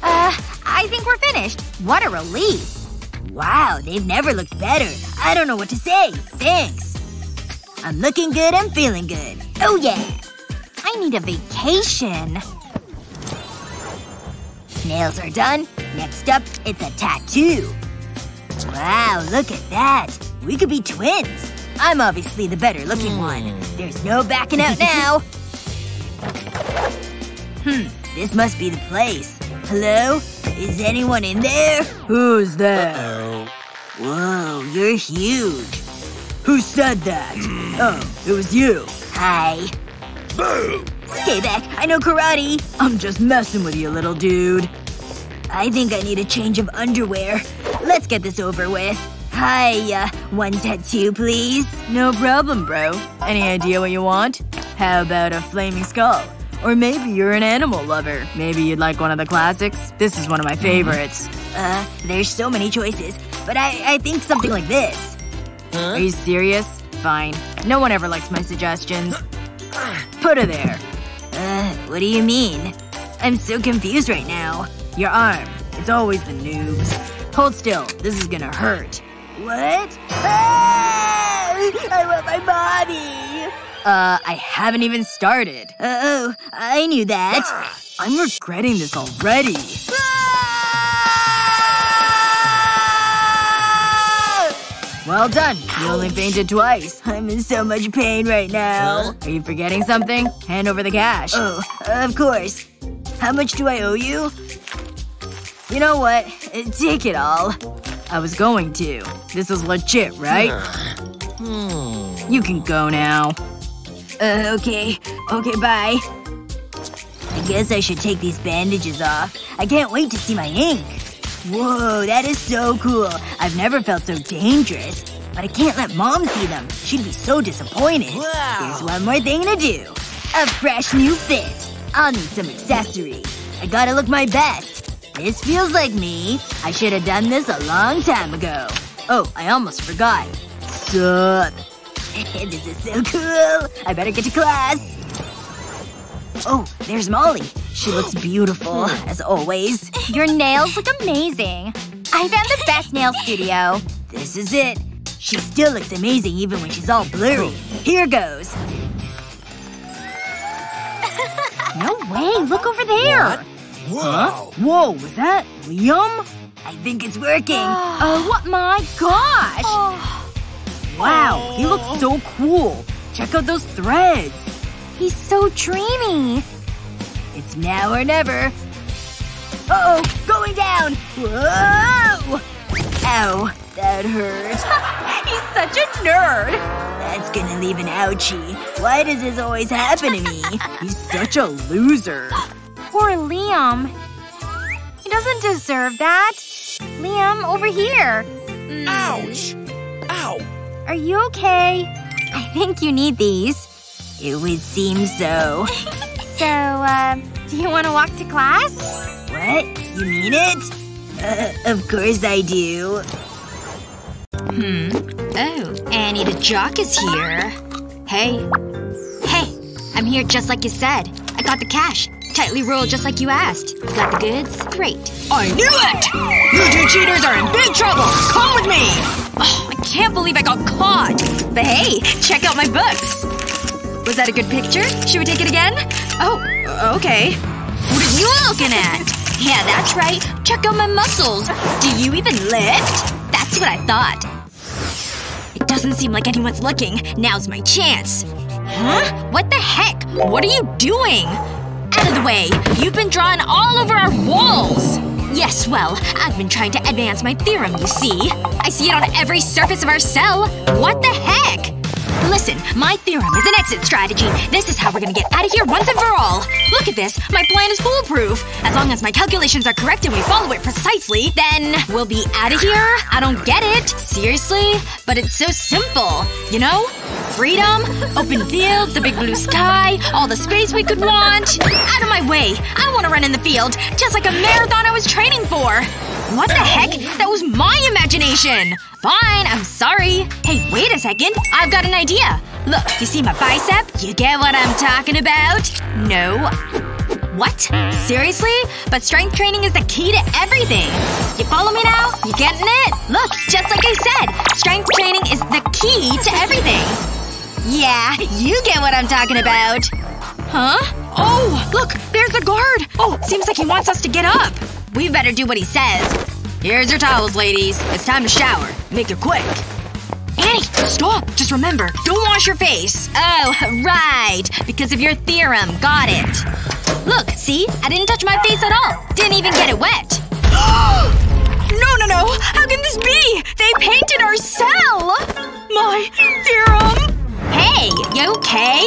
I I think we're finished. What a relief. Wow, they've never looked better. I don't know what to say. Thanks. I'm looking good, I'm feeling good. Oh yeah! I need a vacation. Nails are done. Next up, it's a tattoo. Wow, look at that. We could be twins. I'm obviously the better looking one. There's no backing out now. This must be the place. Hello? Is anyone in there? Who's there? Whoa, you're huge. Who said that? Oh, it was you. Hi. Boo! Stay back. I know karate. I'm just messing with you, little dude. I think I need a change of underwear. Let's get this over with. Hiya. One tattoo, please? No problem, bro. Any idea what you want? How about a flaming skull? Or maybe you're an animal lover. Maybe you'd like one of the classics? This is one of my favorites. There's so many choices. But I think something like this. Huh? Are you serious? Fine. No one ever likes my suggestions. Put her there. What do you mean? I'm so confused right now. Your arm. It's always the noobs. Hold still. This is gonna hurt. What? Ah! I want my body! I haven't even started. Oh, I knew that. I'm regretting this already. Well done. You only fainted twice. I'm in so much pain right now. Are you forgetting something? Hand over the cash. Oh, of course. How much do I owe you? You know what? Take it all. I was going to. This was legit, right? You can go now. Okay. Okay, bye. I guess I should take these bandages off. I can't wait to see my ink. Whoa, that is so cool. I've never felt so dangerous. But I can't let Mom see them. She'd be so disappointed. Wow. Here's one more thing to do. A fresh new fit. I'll need some accessories. I gotta look my best. This feels like me. I should have done this a long time ago. Oh, I almost forgot. Sup. This is so cool. I better get to class. Oh, there's Molly. She looks beautiful, as always. Your nails look amazing. I found the best nail studio. This is it. She still looks amazing even when she's all blurry. Here goes. No way! Look over there! What? Whoa! Whoa, was that Liam? I think it's working. Oh my gosh! Wow, he looks so cool. Check out those threads. He's so dreamy. It's now or never. Uh-oh! Going down! Whoa! Ow. That hurt. He's such a nerd! That's gonna leave an ouchie. Why does this always happen to me? He's such a loser. Poor Liam. He doesn't deserve that. Liam, over here. Ouch! Ow! Are you okay? I think you need these. It would seem so. So, do you want to walk to class? What? You mean it? Of course I do. Oh, Annie the jock is here. Hey. Hey. I'm here just like you said. I got the cash. Tightly rolled just like you asked. Got the goods? Great. I knew it! You two cheaters are in big trouble! Come with me! Oh, I can't believe I got caught. But hey, check out my books. Was that a good picture? Should we take it again? Oh, okay. What are you looking at? Yeah, that's right. Check out my muscles. Do you even lift? That's what I thought. It doesn't seem like anyone's looking. Now's my chance. Huh? What the heck? What are you doing? Out of the way. You've been drawn all over our walls. Yes, well, I've been trying to advance my theorem, you see. I see it on every surface of our cell. What the heck? Listen, my theorem is an exit strategy. This is how we're gonna get out of here once and for all. Look at this. My plan is foolproof. As long as my calculations are correct and we follow it precisely, then we'll be out of here? I don't get it. Seriously? But it's so simple. You know? Freedom, open fields, the big blue sky, all the space we could want. Out of my way. I wanna run in the field. Just like a marathon I was training for. What the heck? That was my imagination! Fine, I'm sorry. Hey, wait a second. I've got an idea. Look, you see my bicep? You get what I'm talking about? No. What? Seriously? But strength training is the key to everything! You follow me now? You getting it? Look, just like I said, strength training is the key to everything! Yeah, you get what I'm talking about! Huh? Oh! Look! There's the guard! Oh, seems like he wants us to get up! We better do what he says. Here's your towels, ladies. It's time to shower. Make it quick. Annie! Stop! Just remember, don't wash your face! Oh, right! Because of your theorem. Got it. Look, see? I didn't touch my face at all. Didn't even get it wet. No! How can this be? They painted our cell! My theorem! Hey! You okay?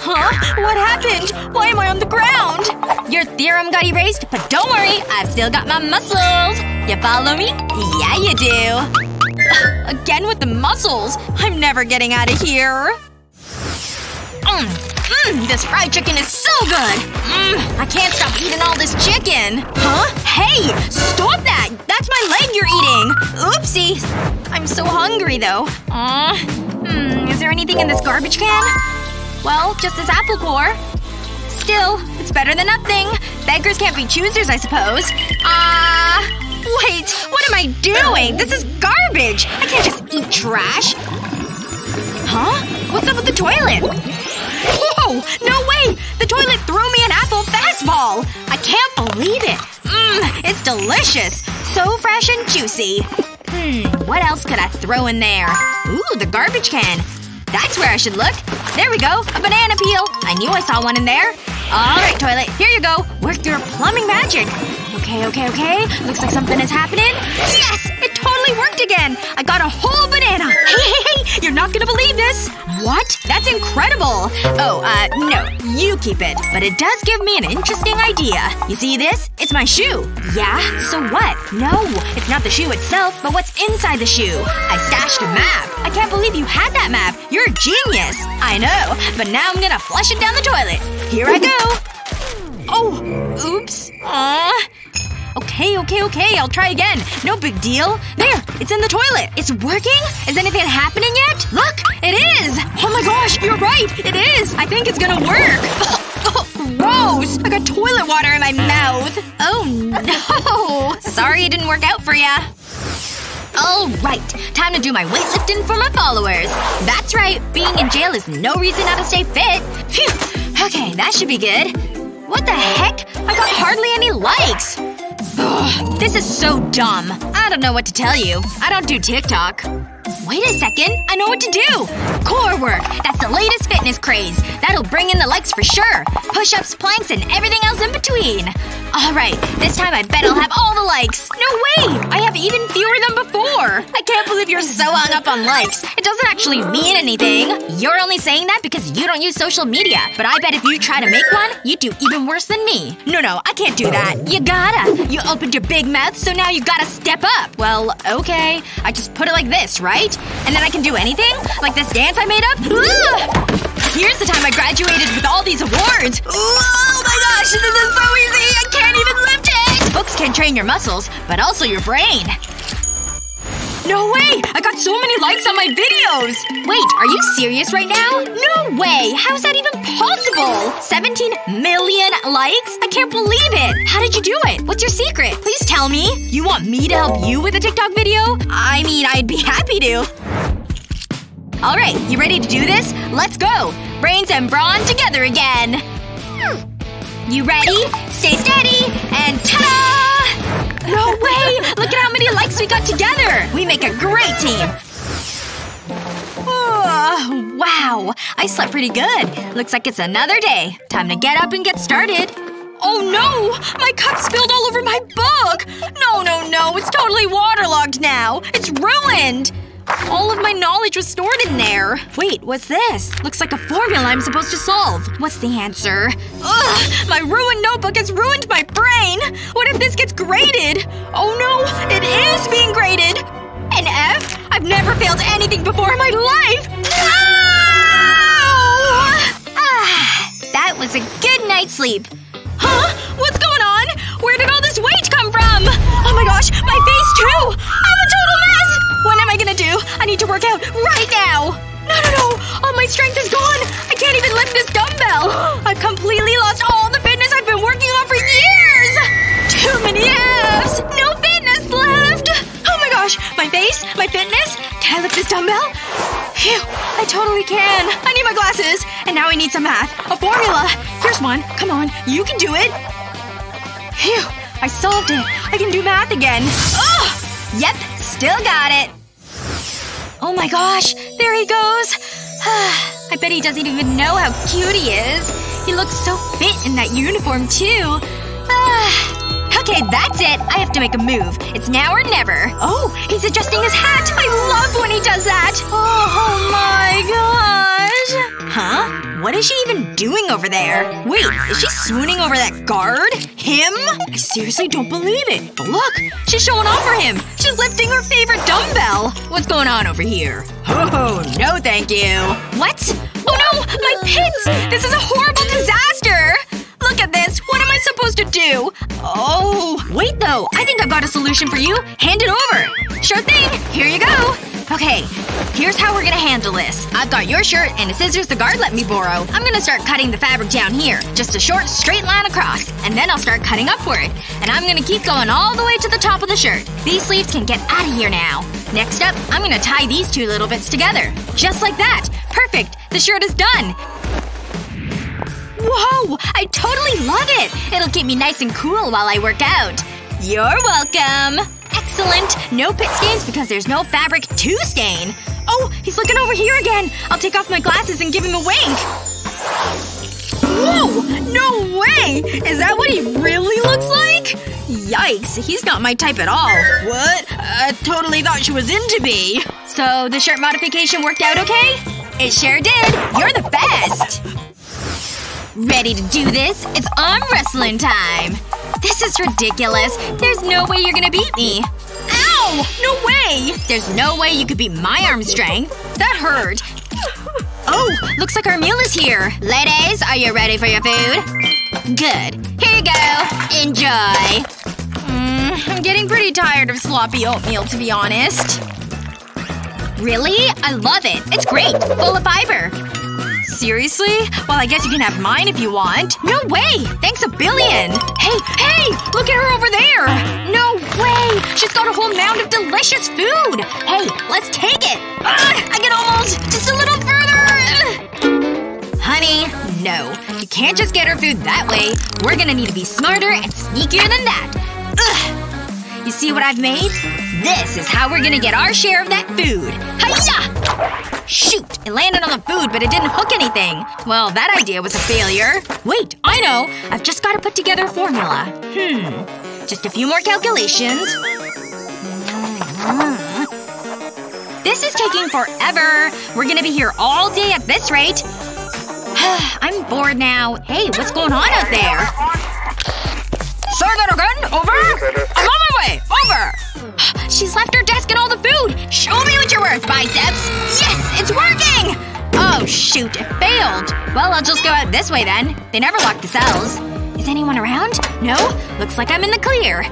Huh? What happened? Why am I on the ground? Your theorem got erased, but don't worry. I've still got my muscles. You follow me? Yeah, you do. Again with the mussels! I'm never getting out of here! This fried chicken is so good! I can't stop eating all this chicken! Huh? Hey! Stop that! That's my leg you're eating! Oopsie! I'm so hungry, though. Is there anything in this garbage can? Well, just this apple core. Still, it's better than nothing. Beggars can't be choosers, I suppose. Wait! What am I doing? This is garbage! I can't just eat trash! Huh? What's up with the toilet? Whoa! No way! The toilet threw me an apple fastball! I can't believe it! It's delicious! So fresh and juicy. What else could I throw in there? Ooh, the garbage can. That's where I should look. There we go! A banana peel! I knew I saw one in there. Alright, toilet. Here you go. Work your plumbing magic. Okay. Looks like something is happening. Yes! It totally worked again! I got a whole banana! Hey! You're not gonna believe this! What? That's incredible! Oh, no. You keep it. But it does give me an interesting idea. You see this? It's my shoe. Yeah? So what? No. It's not the shoe itself, but what's inside the shoe. I stashed a map. I can't believe you had that map. You're a genius! I know. But now I'm gonna flush it down the toilet. Here I go! Oh! Oops. Okay. I'll try again. No big deal. There! It's in the toilet! It's working? Is anything happening yet? Look! It is! Oh my gosh! You're right! It is! I think it's gonna work! Gross! I got toilet water in my mouth! Oh no! Sorry it didn't work out for ya. Alright. Time to do my weightlifting for my followers. That's right. Being in jail is no reason not to stay fit. Phew! Okay, that should be good. What the heck? I got hardly any likes! Ugh, this is so dumb. I don't know what to tell you. I don't do TikTok. Wait a second. I know what to do! Core work! That's the latest fitness craze. That'll bring in the likes for sure. Push-ups, planks, and everything else in between. Alright. This time I bet I'll have all the likes. No way! I have even fewer than before! I can't believe you're so hung up on likes. It doesn't actually mean anything. You're only saying that because you don't use social media. But I bet if you try to make one, you'd do even worse than me. No. I can't do that. You gotta. You opened your big mouth, so now you gotta step up. Well, okay. I just put it like this, right? And then I can do anything? Like this dance I made up? Ugh! Here's the time I graduated with all these awards! Oh my gosh! This is so easy! I can't even lift it! Books can train your muscles, but also your brain. No way! I got so many likes on my videos! Wait, are you serious right now? No way! How is that even possible? 17 million likes? I can't believe it! How did you do it? What's your secret? Please tell me! You want me to help you with a TikTok video? I mean, I'd be happy to. Alright, you ready to do this? Let's go! Brains and brawn together again! You ready? Stay steady! And ta-da! No way! Look at how many likes we got together! We make a great team! Wow. I slept pretty good. Looks like it's another day. Time to get up and get started. Oh no! My cup spilled all over my book! No. It's totally waterlogged now. It's ruined! All of my knowledge was stored in there. Wait, what's this? Looks like a formula I'm supposed to solve. What's the answer? Ugh! My ruined notebook has ruined my brain! What if this gets graded? Oh no! It is being graded! An F? I've never failed anything before in my life! No! That was a good night's sleep. Huh? What's going on? Where did all this weight come from? Oh my gosh! My face too! I'm a total mess! What am I gonna do? I need to work out right now! No! All my strength is gone! I can't even lift this dumbbell! I've completely lost all the fitness I've been working my fitness? Can I lift this dumbbell? Phew. I totally can. I need my glasses. And now I need some math. A formula. Here's one. Come on. You can do it. Phew. I solved it. I can do math again. Ugh! Yep. Still got it. Oh my gosh. There he goes. I bet he doesn't even know how cute he is. He looks so fit in that uniform, too. Okay, that's it. I have to make a move. It's now or never. Oh, he's adjusting his hat! I love when he does that! Oh my gosh! Huh? What is she even doing over there? Wait, is she swooning over that guard? Him? I seriously don't believe it. But look! She's showing off for him! She's lifting her favorite dumbbell! What's going on over here? Oh, no thank you. What? Oh no! My pits! This is a horrible disaster! Look at this! What am I supposed to do? Oh. Wait though. I think I've got a solution for you. Hand it over. Sure thing. Here you go. Okay. Here's how we're gonna handle this. I've got your shirt and the scissors the guard let me borrow. I'm gonna start cutting the fabric down here. Just a short, straight line across. And then I'll start cutting upward. And I'm gonna keep going all the way to the top of the shirt. These sleeves can get out of here now. Next up, I'm gonna tie these two little bits together. Just like that. Perfect. The shirt is done. Whoa! I totally love it! It'll keep me nice and cool while I work out. You're welcome! Excellent! No pit stains because there's no fabric to stain. Oh! He's looking over here again! I'll take off my glasses and give him a wink! Whoa! No way! Is that what he really looks like? Yikes. He's not my type at all. What? I totally thought she was into me. So, the shirt modification worked out okay? It sure did! You're the best! Ready to do this? It's arm wrestling time! This is ridiculous. There's no way you're gonna beat me. Ow! No way! There's no way you could beat my arm strength. That hurt. Oh! Looks like our meal is here. Ladies, are you ready for your food? Good. Here you go. Enjoy. I'm getting pretty tired of sloppy oatmeal, to be honest. Really? I love it. It's great. Full of fiber. Seriously? Well, I guess you can have mine if you want. No way! Thanks a billion! Hey, hey! Look at her over there! No way! She's got a whole mound of delicious food! Hey, let's take it! I can almost… just a little further! Honey, no. You can't just get her food that way. We're gonna need to be smarter and sneakier than that. Ugh! You see what I've made? This is how we're gonna get our share of that food. Hi-ya! Shoot! It landed on the food, but it didn't hook anything. Well, that idea was a failure. Wait, I know! I've just gotta put together a formula. Just a few more calculations. This is taking forever! We're gonna be here all day at this rate. I'm bored now. Hey, what's going on out there? Say that again! Over! I'm on my way! Over! She's left her desk and all the food! Show me what you're worth, biceps! Yes! It's working! Oh shoot, it failed. Well, I'll just go out this way then. They never lock the cells. Is anyone around? No? Looks like I'm in the clear.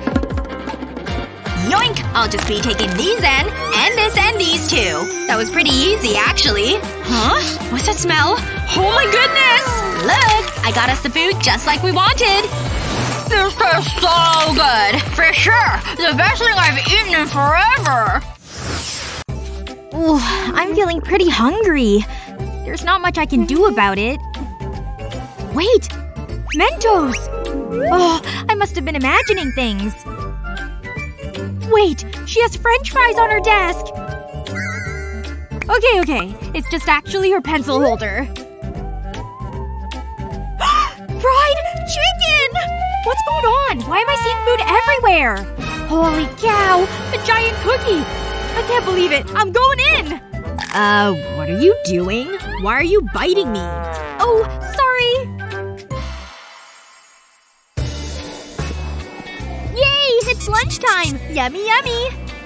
Yoink! I'll just be taking these then. And this and these two. That was pretty easy, actually. Huh? What's that smell? Oh my goodness! Look! I got us the food just like we wanted. This tastes so good. For sure. The best thing I've eaten in forever. Ooh, I'm feeling pretty hungry. There's not much I can do about it. Wait! Mentos! Oh, I must have been imagining things. Wait! She has french fries on her desk! Okay, okay. It's just actually her pencil holder. Fried chicken! What's going on? Why am I seeing food everywhere? Holy cow! A giant cookie! I can't believe it! I'm going in! What are you doing? Why are you biting me? Oh, sorry! Yay! It's lunchtime! Yummy yummy!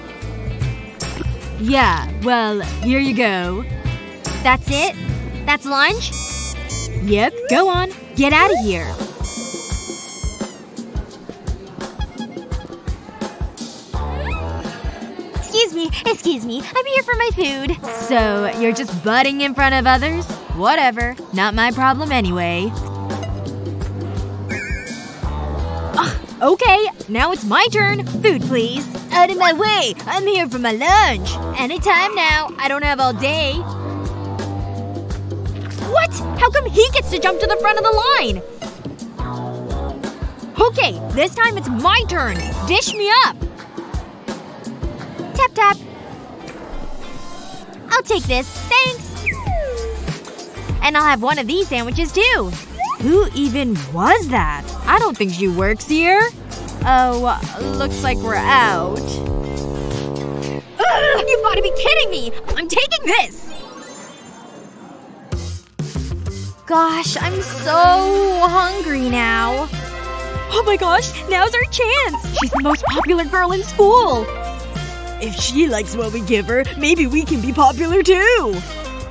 Yeah, well, here you go. That's it? That's lunch? Yep, go on. Get out of here. Excuse me, I'm here for my food. So, you're just butting in front of others? Whatever. Not my problem anyway. Okay, now it's my turn. Food, please. out of my way! I'm here for my lunch! Anytime now. I don't have all day. What? How come he gets to jump to the front of the line? Okay, this time it's my turn! Dish me up! Tap tap. I'll take this, thanks! And I'll have one of these sandwiches too. Who even was that? I don't think she works here. Oh, looks like we're out. Ugh, you've gotta be kidding me! I'm taking this! Gosh, I'm so hungry now. Oh my gosh, now's our chance! She's the most popular girl in school! If she likes what we give her, maybe we can be popular too!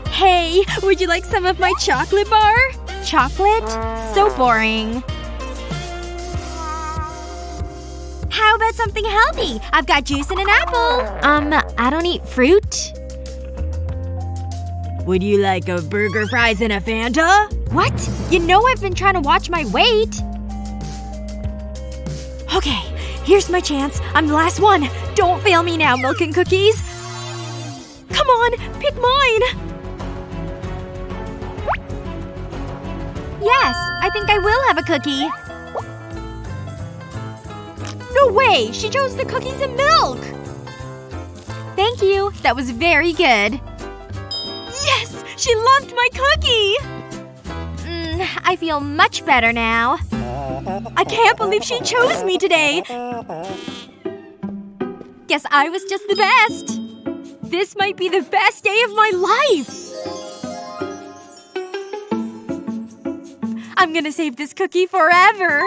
Hey, would you like some of my chocolate bar? Chocolate? So boring. How about something healthy? I've got juice and an apple! I don't eat fruit. Would you like a burger, fries, and a Fanta? What? You know I've been trying to watch my weight. Okay. Here's my chance. I'm the last one. Don't fail me now, milk and cookies. Come on! Pick mine! Yes! I think I will have a cookie. No way! She chose the cookies and milk! Thank you. That was very good. Yes! She loved my cookie! I feel much better now. I can't believe she chose me today! Guess I was just the best! This might be the best day of my life! I'm gonna save this cookie forever!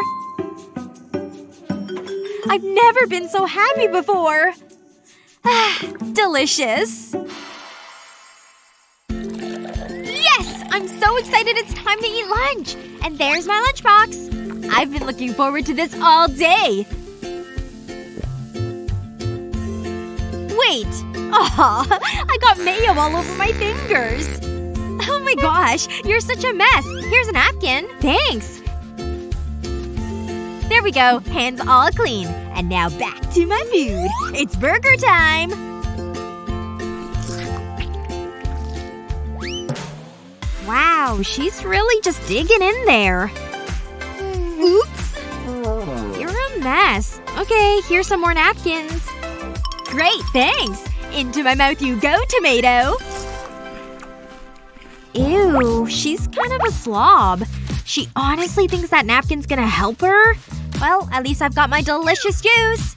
I've never been so happy before! Ah, delicious! Yes! I'm so excited it's time to eat lunch! And there's my lunchbox! I've been looking forward to this all day! Wait! Aw, I got mayo all over my fingers! Oh my gosh, you're such a mess! Here's a napkin! Thanks! There we go, hands all clean. And now back to my food. It's burger time! Wow, she's really just digging in there. Oops. You're a mess. Okay, here's some more napkins. Great, thanks! Into my mouth you go, tomato! Ew, she's kind of a slob. She honestly thinks that napkin's gonna help her? Well, at least I've got my delicious juice.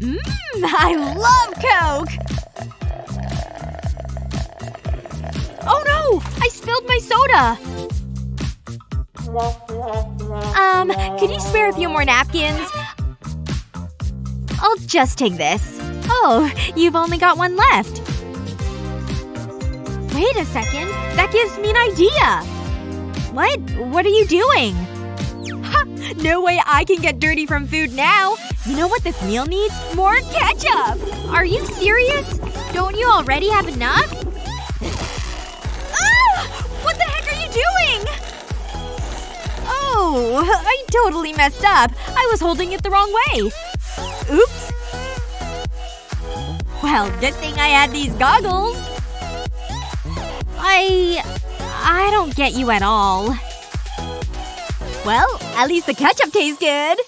Mmm, I love Coke! Oh no! I spilled my soda! Could you spare a few more napkins? I'll just take this. Oh, you've only got one left. Wait a second. That gives me an idea! What? What are you doing? Ha! No way I can get dirty from food now! You know what this meal needs? More ketchup! Are you serious? Don't you already have enough? Ah! What the heck are you doing? Oh, I totally messed up. I was holding it the wrong way. Oops. Well, good thing I had these goggles. I don't get you at all. Well, at least the ketchup tastes good.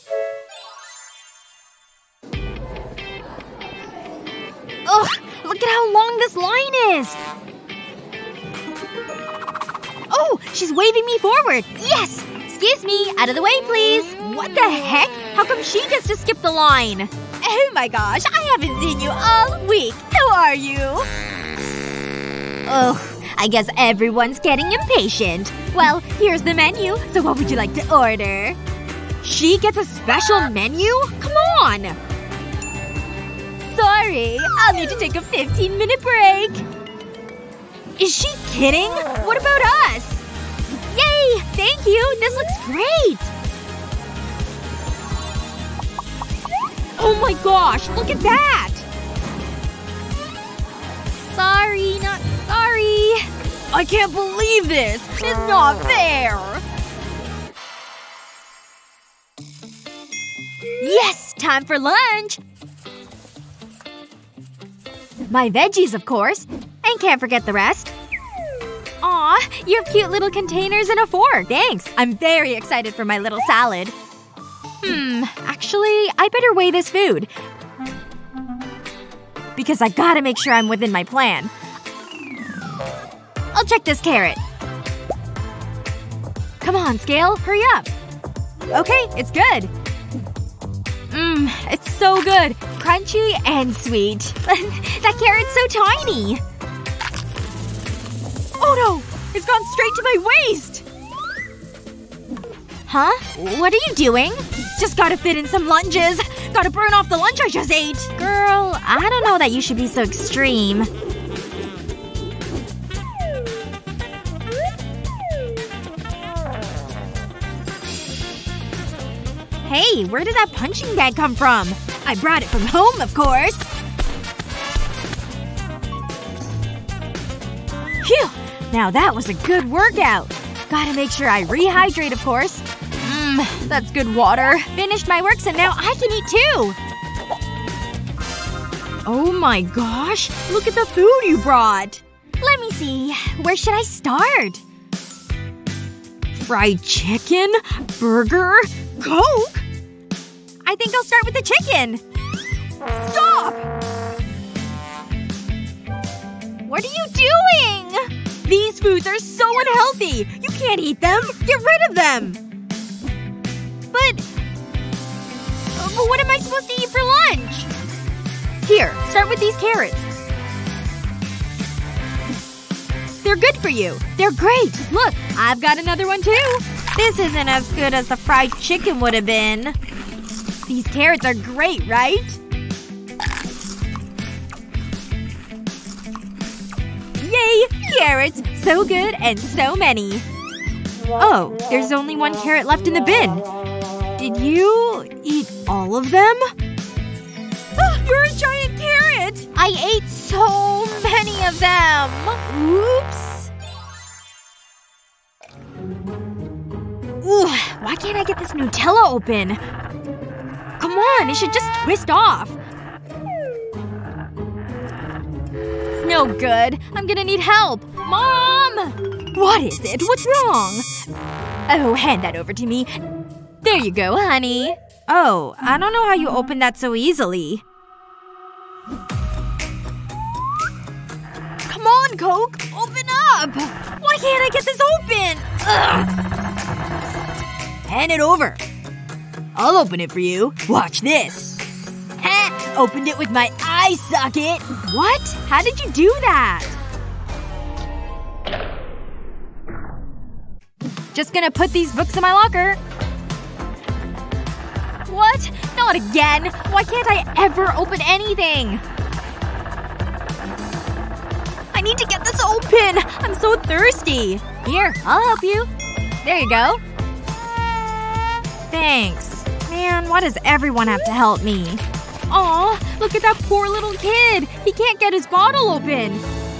Ugh! Look at how long this line is! Oh! She's waving me forward! Yes! Excuse me! Out of the way, please! What the heck? How come she gets to skip the line? Oh my gosh, I haven't seen you all week. How are you? Ugh, I guess everyone's getting impatient. Well, here's the menu, so what would you like to order? She gets a special menu? Come on! Sorry, I'll need to take a 15-minute break. Is she kidding? What about us? Yay! Thank you! This looks great! Oh my gosh! Look at that! Sorry, not sorry. I can't believe this! It's not fair! Yes! Time for lunch! My veggies, of course. And can't forget the rest. Aw, you have cute little containers and a fork. Thanks. I'm very excited for my little salad. Actually, I better weigh this food. Because I gotta make sure I'm within my plan. I'll check this carrot. Come on, scale. Hurry up. Okay, it's good. It's so good. Crunchy and sweet. That carrot's so tiny. Oh no! It's gone straight to my waist! Huh? What are you doing? Just gotta fit in some lunges. Gotta burn off the lunch I just ate. Girl, I don't know that you should be so extreme. Hey, where did that punching bag come from? I brought it from home, of course. Phew! Now that was a good workout. Gotta make sure I rehydrate, of course. That's good water. Finished my work, so now I can eat too! Oh my gosh! Look at the food you brought! Let me see. Where should I start? Fried chicken? Burger? Coke? I think I'll start with the chicken! Stop! What are you doing? These foods are so unhealthy! You can't eat them! Get rid of them! But what am I supposed to eat for lunch? Here, start with these carrots. They're good for you. They're great. Look, I've got another one too. This isn't as good as the fried chicken would have been. These carrots are great, right? Yay! Carrots! So good and so many. Oh, there's only one carrot left in the bin. Did you eat all of them? Oh, you're a giant carrot! I ate so many of them! Oops. Ooh, why can't I get this Nutella open? Come on, it should just twist off. It's no good. I'm gonna need help. Mom! What is it? What's wrong? Oh, hand that over to me. There you go, honey. Oh, I don't know how you opened that so easily. Come on, Coke! Open up! Why can't I get this open? Ugh. Hand it over. I'll open it for you. Watch this. Ha! Opened it with my eye socket! What? How did you do that? Just gonna put these books in my locker. What? Not again! Why can't I ever open anything? I need to get this open! I'm so thirsty! Here, I'll help you. There you go. Thanks. Man, why does everyone have to help me? Aw, look at that poor little kid! He can't get his bottle open!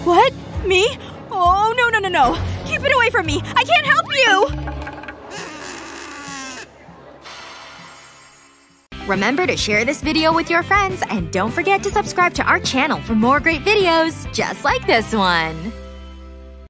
What? Me? Oh, no, no, no, no. Keep it away from me! I can't help you! Remember to share this video with your friends and don't forget to subscribe to our channel for more great videos just like this one!